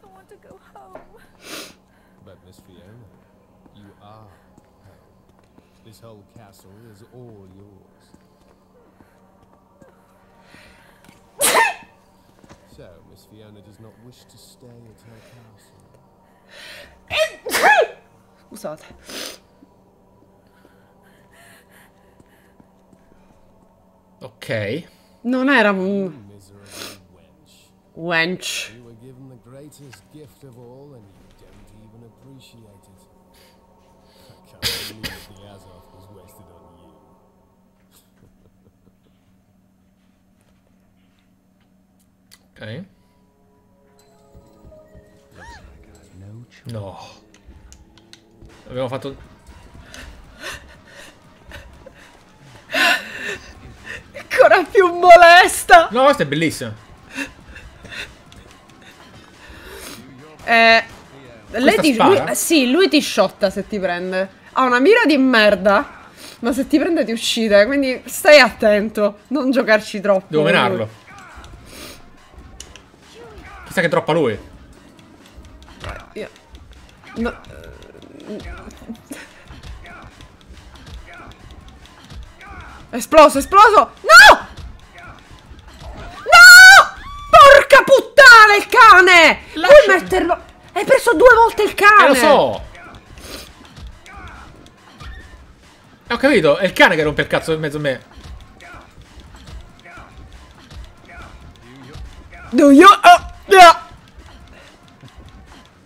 I want to go home. But Miss Fiona. You are home. This whole castle is all yours. So, Miss Fiona does not wish to stay at her castle. Scusate. Ok. Non era un... wench. Ok. No. Abbiamo fatto... ancora più molesta. No, questa è bellissima. Eh, lei ti, lui, sì, lui ti sciotta se ti prende. Ha una mira di merda, ma se ti prende ti uccide. Quindi stai attento, non giocarci troppo. Devo menarlo. Chissà che troppa lui. Io... no. Esploso, esploso! No! No! Porca puttana il cane! Lascia... puoi metterlo... hai preso due volte il cane! Eh, lo so! Ho capito, è il cane che rompe il cazzo in mezzo a me. Do you... oh, yeah.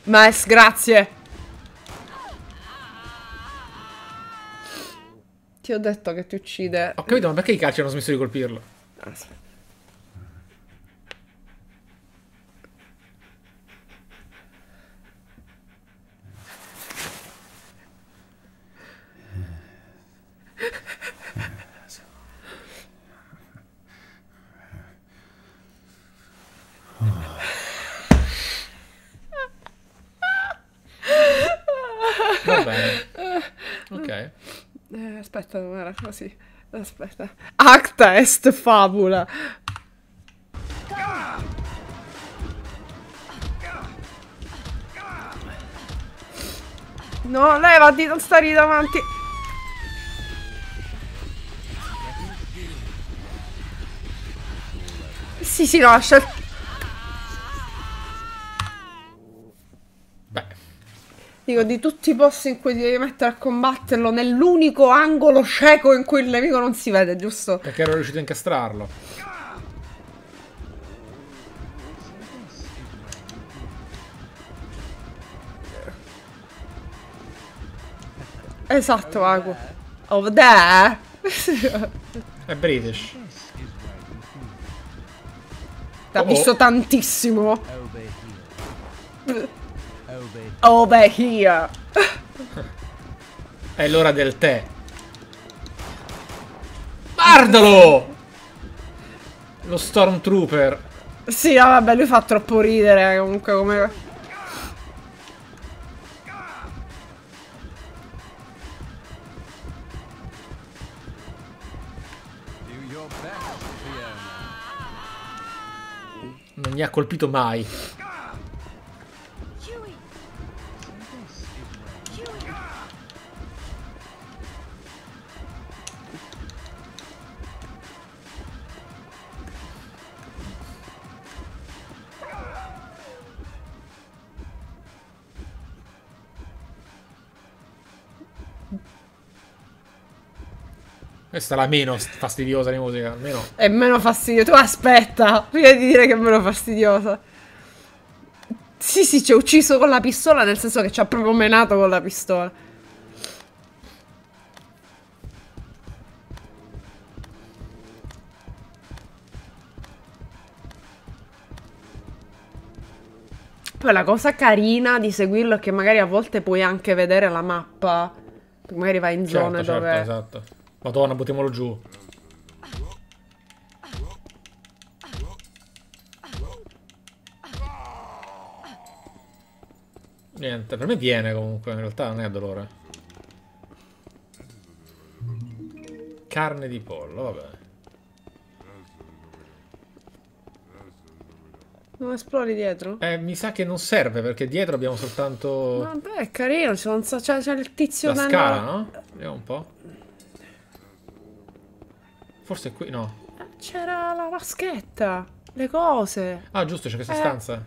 Nice, grazie. Ti ho detto che ti uccide. Ho capito, ma perché i cacci hanno smesso di colpirlo? Aspetta. Va bene. Ok. Eh, aspetta, non era così. Aspetta. Acta est fabula. No, levati, non stare davanti. Sì, sì, no, lascia. Beh. Dico, di tutti i posti in cui ti devi mettere a combatterlo, nell'unico angolo cieco in cui il nemico non si vede, giusto? Perché ero riuscito a incastrarlo. Esatto, Aku. Over there. È British. T'ha visto tantissimo. Over here. È l'ora del tè. Guardalo! Lo Stormtrooper. Sì, no, vabbè, lui fa troppo ridere. Comunque, come... non mi ha colpito mai. Questa è la meno fastidiosa di musica, almeno. È meno fastidiosa, tu aspetta, prima di dire che è meno fastidiosa. Sì, sì, ci ha ucciso con la pistola, nel senso che ci ha proprio menato con la pistola. Poi la cosa carina di seguirlo è che magari a volte puoi anche vedere la mappa, magari vai in zone certo, dove... certo, esatto. Madonna, buttiamolo giù. Niente, per me viene comunque, in realtà non è dolore. Carne di pollo, vabbè. Non esplori dietro? Eh, mi sa che non serve, perché dietro abbiamo soltanto... vabbè, è carino, c'è il tizio... la scala, no? Vediamo un po'. Forse qui, no. C'era la vaschetta, le cose. Ah, giusto, c'è questa eh. stanza.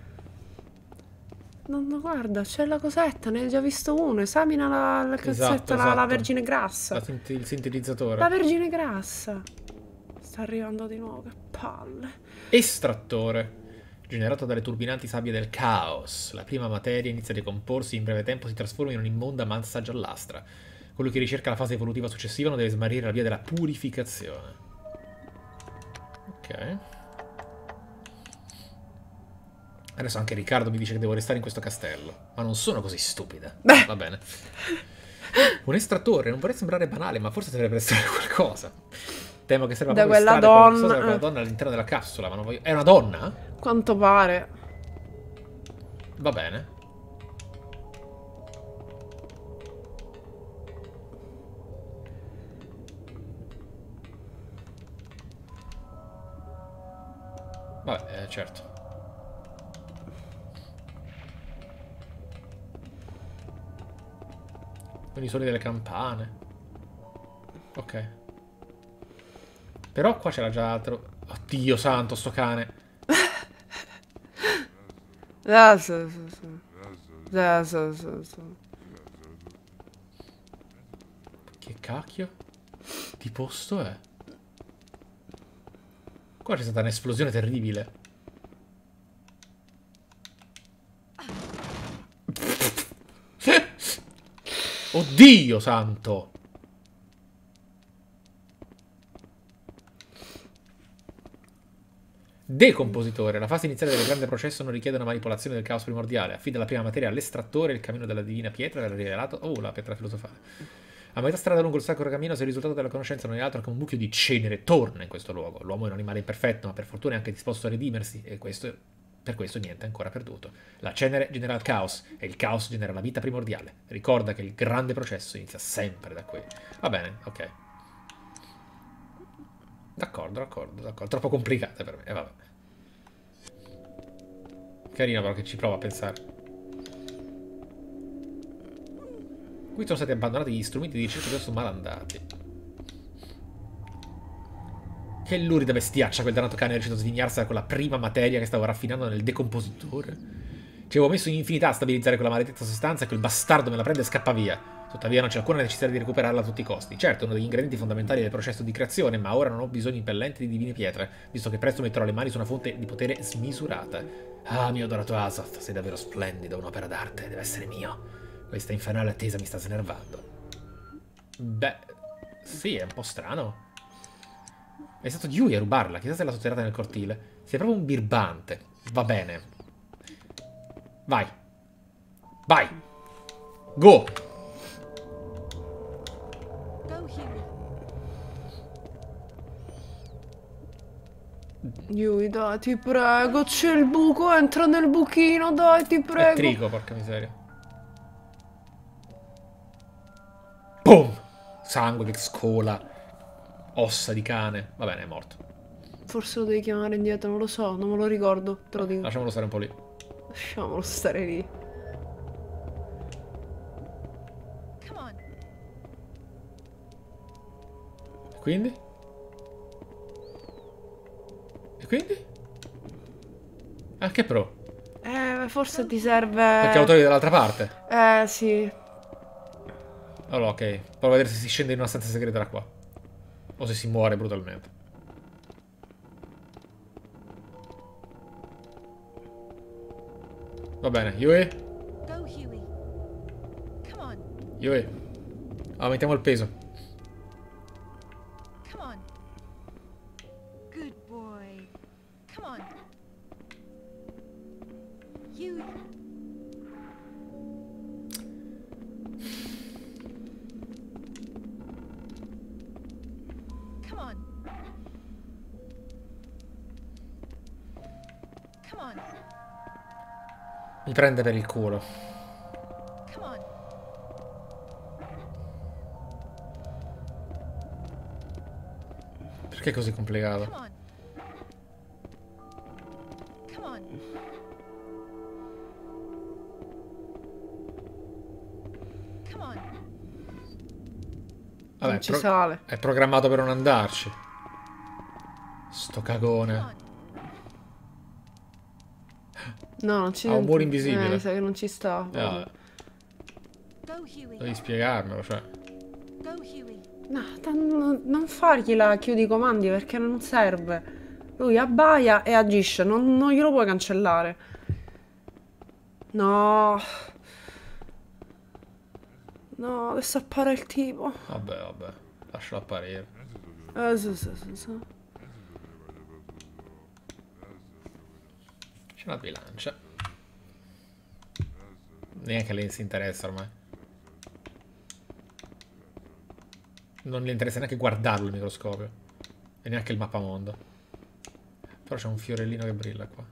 No, no, guarda, c'è la cosetta, ne hai già visto uno. Esamina la, la cazzetta, esatto, esatto. La, la vergine grassa. La sint il sintetizzatore. La vergine grassa. Sta arrivando di nuovo, che palle. Estrattore. Generato dalle turbinanti sabbie del caos, la prima materia inizia a decomporsi e in breve tempo si trasforma in un'immonda massa giallastra. Quello che ricerca la fase evolutiva successiva non deve smarrire la via della purificazione. Ok. Adesso anche Riccardo mi dice che devo restare in questo castello. Ma non sono così stupida. Beh. Va bene. Un estrattore, non vorrei sembrare banale, ma forse dovrebbe essere qualcosa. Temo che serva da quella donna. Qualcosa da quella donna all'interno della capsula, ma non voglio... È una donna? Quanto pare. Va bene. Vabbè, eh, certo. Con i suoni delle campane. Ok. Però qua c'era già altro. Oddio santo, sto cane. Che cacchio? Di posto è? Qua c'è stata un'esplosione terribile. Oddio santo! Decompositore. La fase iniziale del grande processo non richiede una manipolazione del caos primordiale. Affida la prima materia all'estrattore, il cammino della divina pietra verrà rivelato. Oh, la pietra filosofale. A metà strada lungo il sacro cammino, se il risultato della conoscenza non è altro che un mucchio di cenere, torna in questo luogo. L'uomo è un animale imperfetto, ma per fortuna è anche disposto a redimersi, e questo, per questo niente è ancora perduto. La cenere genera il caos, e il caos genera la vita primordiale. Ricorda che il grande processo inizia sempre da qui. Va bene, ok. D'accordo, d'accordo, d'accordo. Troppo complicata per me. E eh, vabbè. Carina però che ci prova a pensare. Qui sono stati abbandonati gli strumenti di ricerca piuttosto malandati. Che lurida bestiaccia quel dannato cane è riuscito a svignarsi da quella prima materia che stavo raffinando nel decompositore. Ci avevo messo in infinità a stabilizzare quella maledetta sostanza e quel bastardo me la prende e scappa via. Tuttavia non c'è alcuna necessità di recuperarla a tutti i costi. Certo, è uno degli ingredienti fondamentali del processo di creazione, ma ora non ho bisogno impellente di divine pietre, visto che presto metterò le mani su una fonte di potere smisurata. Ah, mio adorato Azoth, sei davvero splendido, un'opera d'arte, deve essere mio. Questa infernale attesa mi sta snervando. Beh, sì, è un po' strano. È stato Yui a rubarla, chissà se l'ha sotterrata nel cortile. Sei proprio un birbante. Va bene. Vai. Vai. Go. Yui, dai, ti prego, c'è il buco, entra nel buchino, dai, ti prego. È trigo, porca miseria. Boom! Sangue che scola. Ossa di cane. Va bene, è morto. Forse lo devi chiamare indietro, non lo so, non me lo ricordo. Te lo dico. Lasciamolo stare un po' lì. Lasciamolo stare lì. Come on. E quindi? E quindi? Ah, che pro? Eh, forse ti serve... Perché lo togli dall'altra parte? Eh, sì. Allora, ok. Provo a vedere se si scende in una stanza segreta da qua. O se si muore brutalmente. Va bene, Yui. Yui. Aumentiamo il peso. Mi prende per il culo. Perché è così complicato? Vabbè, ci sale. È programmato per non andarci. Sto cagone. No, non ci... Ha un muro invisibile. Eh, mi sa che non ci sta. No. Devi spiegarmelo, cioè. No, non fargliela chiudi i comandi perché non serve. Lui abbaia e agisce, non, non glielo puoi cancellare. No. No, adesso appare il tipo. Vabbè, vabbè, lascialo apparire. Eh, sì, sì, sì, sì. C'è una bilancia. Neanche lei si interessa ormai. Non le interessa neanche guardarlo il microscopio. E neanche il mappamondo. Però c'è un fiorellino che brilla qua.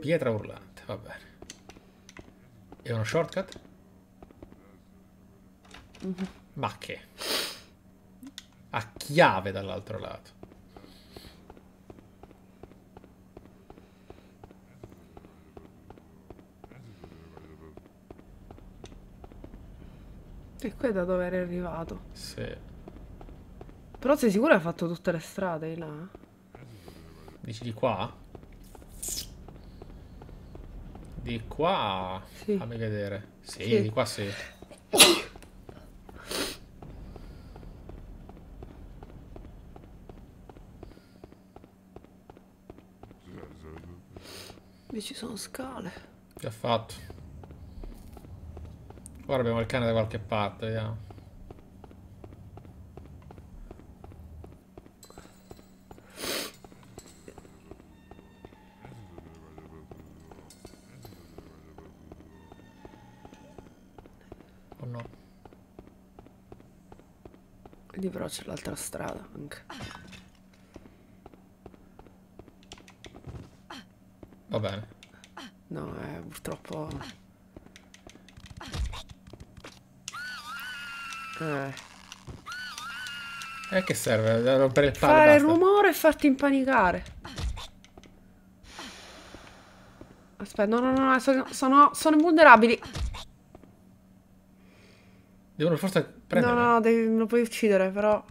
Pietra urlante, va bene. E uno shortcut? Mm-hmm. Ma che? A chiave dall'altro lato. E qui è da dove eri arrivato. Sì. Però sei sicuro che hai fatto tutte le strade di là? Dici di qua? Di qua? Sì. Fammi vedere. Sì, sì, di qua sì. Ci sono scale. Che ha fatto? Ora abbiamo il cane da qualche parte, vediamo. O no? Quindi però c'è l'altra strada anche. Va bene. No, eh, purtroppo... Eh. E eh, che serve? Da rompere il palo. Fare basta. Rumore e farti impanicare. Aspetta, no, no, no, sono, sono, sono vulnerabili. Devono forse prendere. No, no, devi, lo puoi uccidere, però...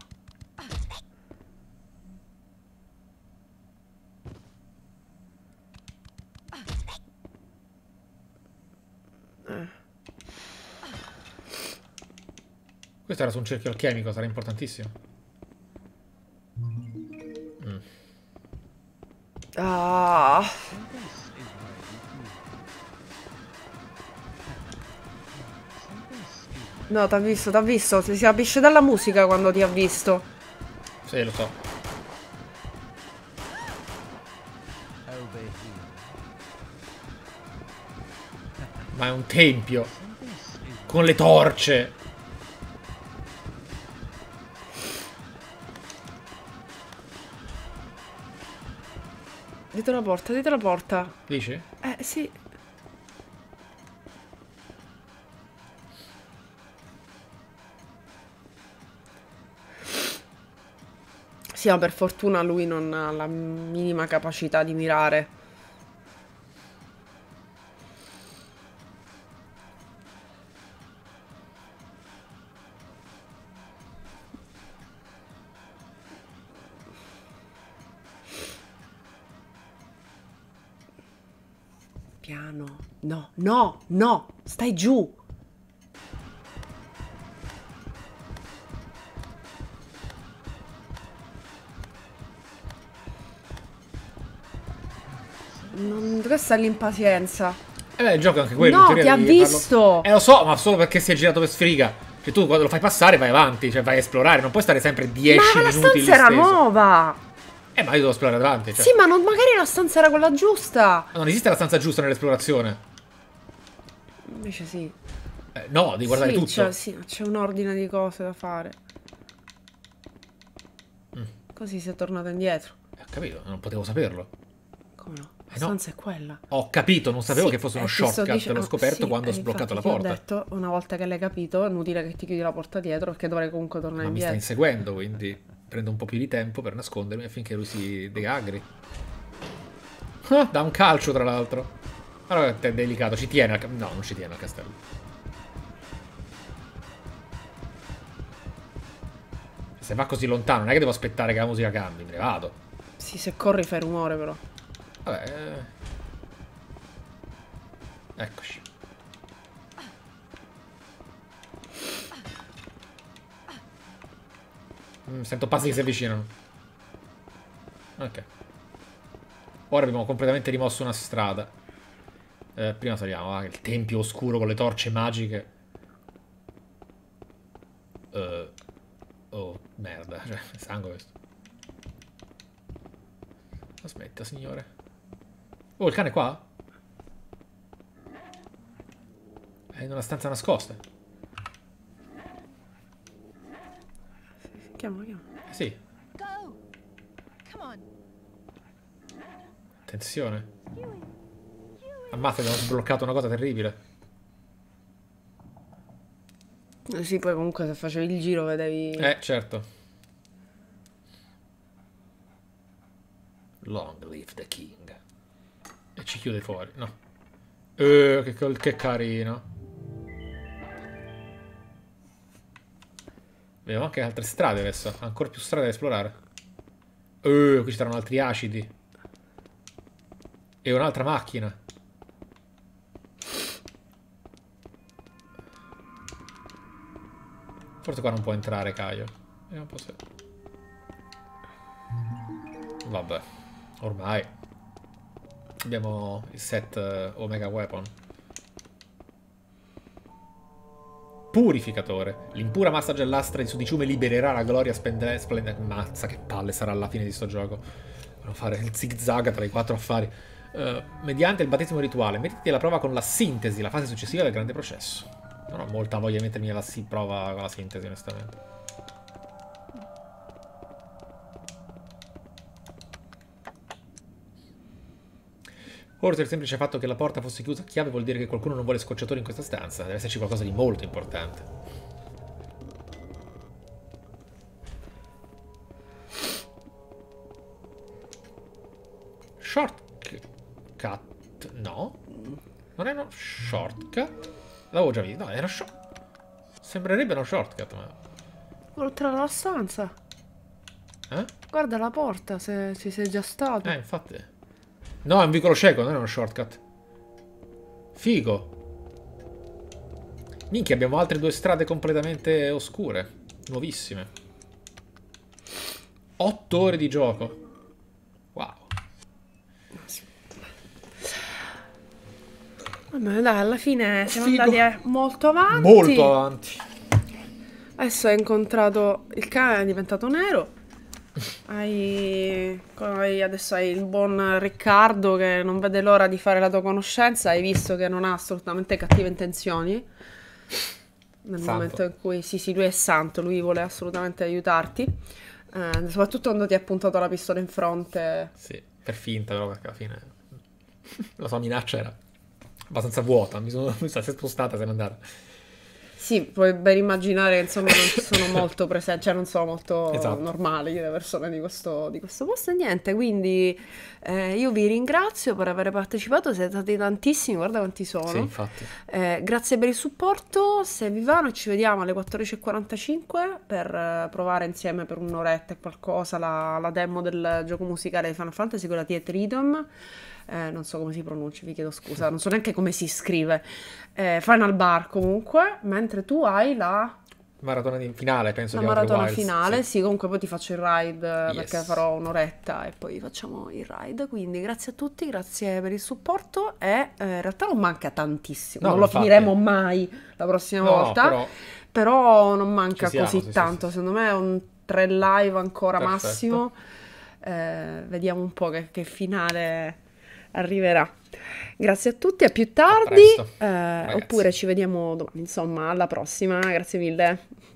Questo era su un cerchio alchemico, sarà importantissimo. Mm. Ah. No, t'ha visto, t'ha visto. Si capisce dalla musica quando ti ha visto. Sì, lo so. Ma è un tempio. Con le torce. Dietro la porta, dietro la porta. Dici? Eh, sì. Sì, ma per fortuna lui non ha la minima capacità di mirare. No, no, no, stai giù. Non resta l'impazienza. Eh beh, il gioco è anche quello. No, ti ha visto. Farlo... Eh, lo so, ma solo perché si è girato per sfiga. Cioè tu quando lo fai passare vai avanti, cioè vai a esplorare. Non puoi stare sempre dieci minuti. Ma la stanza era nuova. Eh, ma io devo esplorare davanti. Cioè. Sì, ma non, magari la stanza era quella giusta. Ma non esiste la stanza giusta nell'esplorazione. Invece sì. Eh, no, devi guardare sì, tutto. C'è sì, un ordine di cose da fare. Mm. Così si è tornato indietro. Ho eh, capito, non potevo saperlo. Come no? La eh stanza no. è quella. Ho capito, non sapevo sì, che fosse uno shortcut. L'ho scoperto sì, quando ho sbloccato la porta. Ho detto, una volta che l'hai capito, è inutile che ti chiudi la porta dietro perché dovrei comunque tornare ma indietro. Ma mi stai inseguendo, quindi prendo un po' più di tempo per nascondermi affinché lui si degagri. Ah, dà un calcio, tra l'altro. Allora è delicato, ci tiene al castello. No, non ci tiene al castello. Se va così lontano, non è che devo aspettare che la musica cambi, me ne vado. Sì, se corri fai rumore però. Vabbè. Eccoci. Mm, sento passi che si avvicinano. Ok. Ora abbiamo completamente rimosso una strada. Eh, prima saliamo, eh? Il tempio oscuro con le torce magiche. Uh, oh, merda. Cioè, sangue questo. Aspetta, signore. Oh, il cane è qua? È in una stanza nascosta. Chiamo, chiamo. Eh, sì. Attenzione. Ammazza, abbiamo sbloccato una cosa terribile. Sì, poi comunque se facevi il giro vedevi... Eh, certo. Long live the king. E ci chiude fuori, no. Eh, che, che carino. Vediamo anche altre strade adesso. Ancora più strade da esplorare. Eh, qui ci saranno altri acidi. E un'altra macchina. Forse qua non può entrare, Caio. Vediamo un po' se... Vabbè. Ormai. Abbiamo il set uh, Omega Weapon. Purificatore. L'impura massa giallastra di sudiciume libererà la gloria splendente. Splende... Mazza, che palle sarà alla fine di sto gioco. Devo fare il zigzag tra i quattro affari. Uh, mediante il battesimo rituale. Mettiti alla prova con la sintesi, la fase successiva del grande processo. Non ho molta voglia di mettermi alla si prova con la sintesi, onestamente. Oltre al semplice fatto che la porta fosse chiusa a chiave vuol dire che qualcuno non vuole scorciatori in questa stanza. Deve esserci qualcosa di molto importante. Shortcut? No. Non è uno shortcut? L'avevo già visto, no, era short. Sembrerebbe uno shortcut, ma... Oltre alla stanza. Eh? Guarda la porta, se ci sei già stato. Eh, infatti. No, è un vicolo cieco, non è uno shortcut. Figo. Minchia, abbiamo altre due strade completamente oscure. Nuovissime. Otto ore di gioco. Wow. Vabbè, dai, alla fine siamo Figo. andati molto avanti. Molto avanti. Adesso hai incontrato il cane, è diventato nero. Hai... Adesso hai il buon Riccardo che non vede l'ora di fare la tua conoscenza. Hai visto che non ha assolutamente cattive intenzioni. Nel santo. momento in cui... Sì, sì, lui è santo, lui vuole assolutamente aiutarti. Eh, soprattutto quando ti ha puntato la pistola in fronte. Sì, per finta però, perché alla fine la sua minaccia era... abbastanza vuota, mi sono mi sono spostata, se n'è andata. Sì, puoi ben immaginare che insomma non sono molto presente, cioè non sono molto esatto. normali le persone di questo, di questo posto. E niente, quindi eh, io vi ringrazio per aver partecipato, siete stati tantissimi, guarda quanti sono. Sì, infatti. Eh, grazie per il supporto, se vi va noi ci vediamo alle quattordici e quarantacinque per provare insieme per un'oretta e qualcosa la, la demo del gioco musicale di Final Fantasy con la Theatrhythm. Eh, non so come si pronuncia, vi chiedo scusa, non so neanche come si scrive. Eh, Final Bar comunque, mentre tu hai la maratona di finale, penso. La maratona Wilds, finale, sì. sì, comunque poi ti faccio il ride, yes. perché farò un'oretta e poi facciamo il ride. Quindi grazie a tutti, grazie per il supporto e eh, in realtà non manca tantissimo, no, non lo infatti. finiremo mai la prossima no, volta, però... però non manca siamo, così sì, tanto, sì, sì. secondo me è un tre live ancora Perfetto. massimo. Eh, vediamo un po' che, che finale... arriverà. Grazie a tutti, a più tardi, a presto, eh, oppure ci vediamo domani, insomma alla prossima, grazie mille.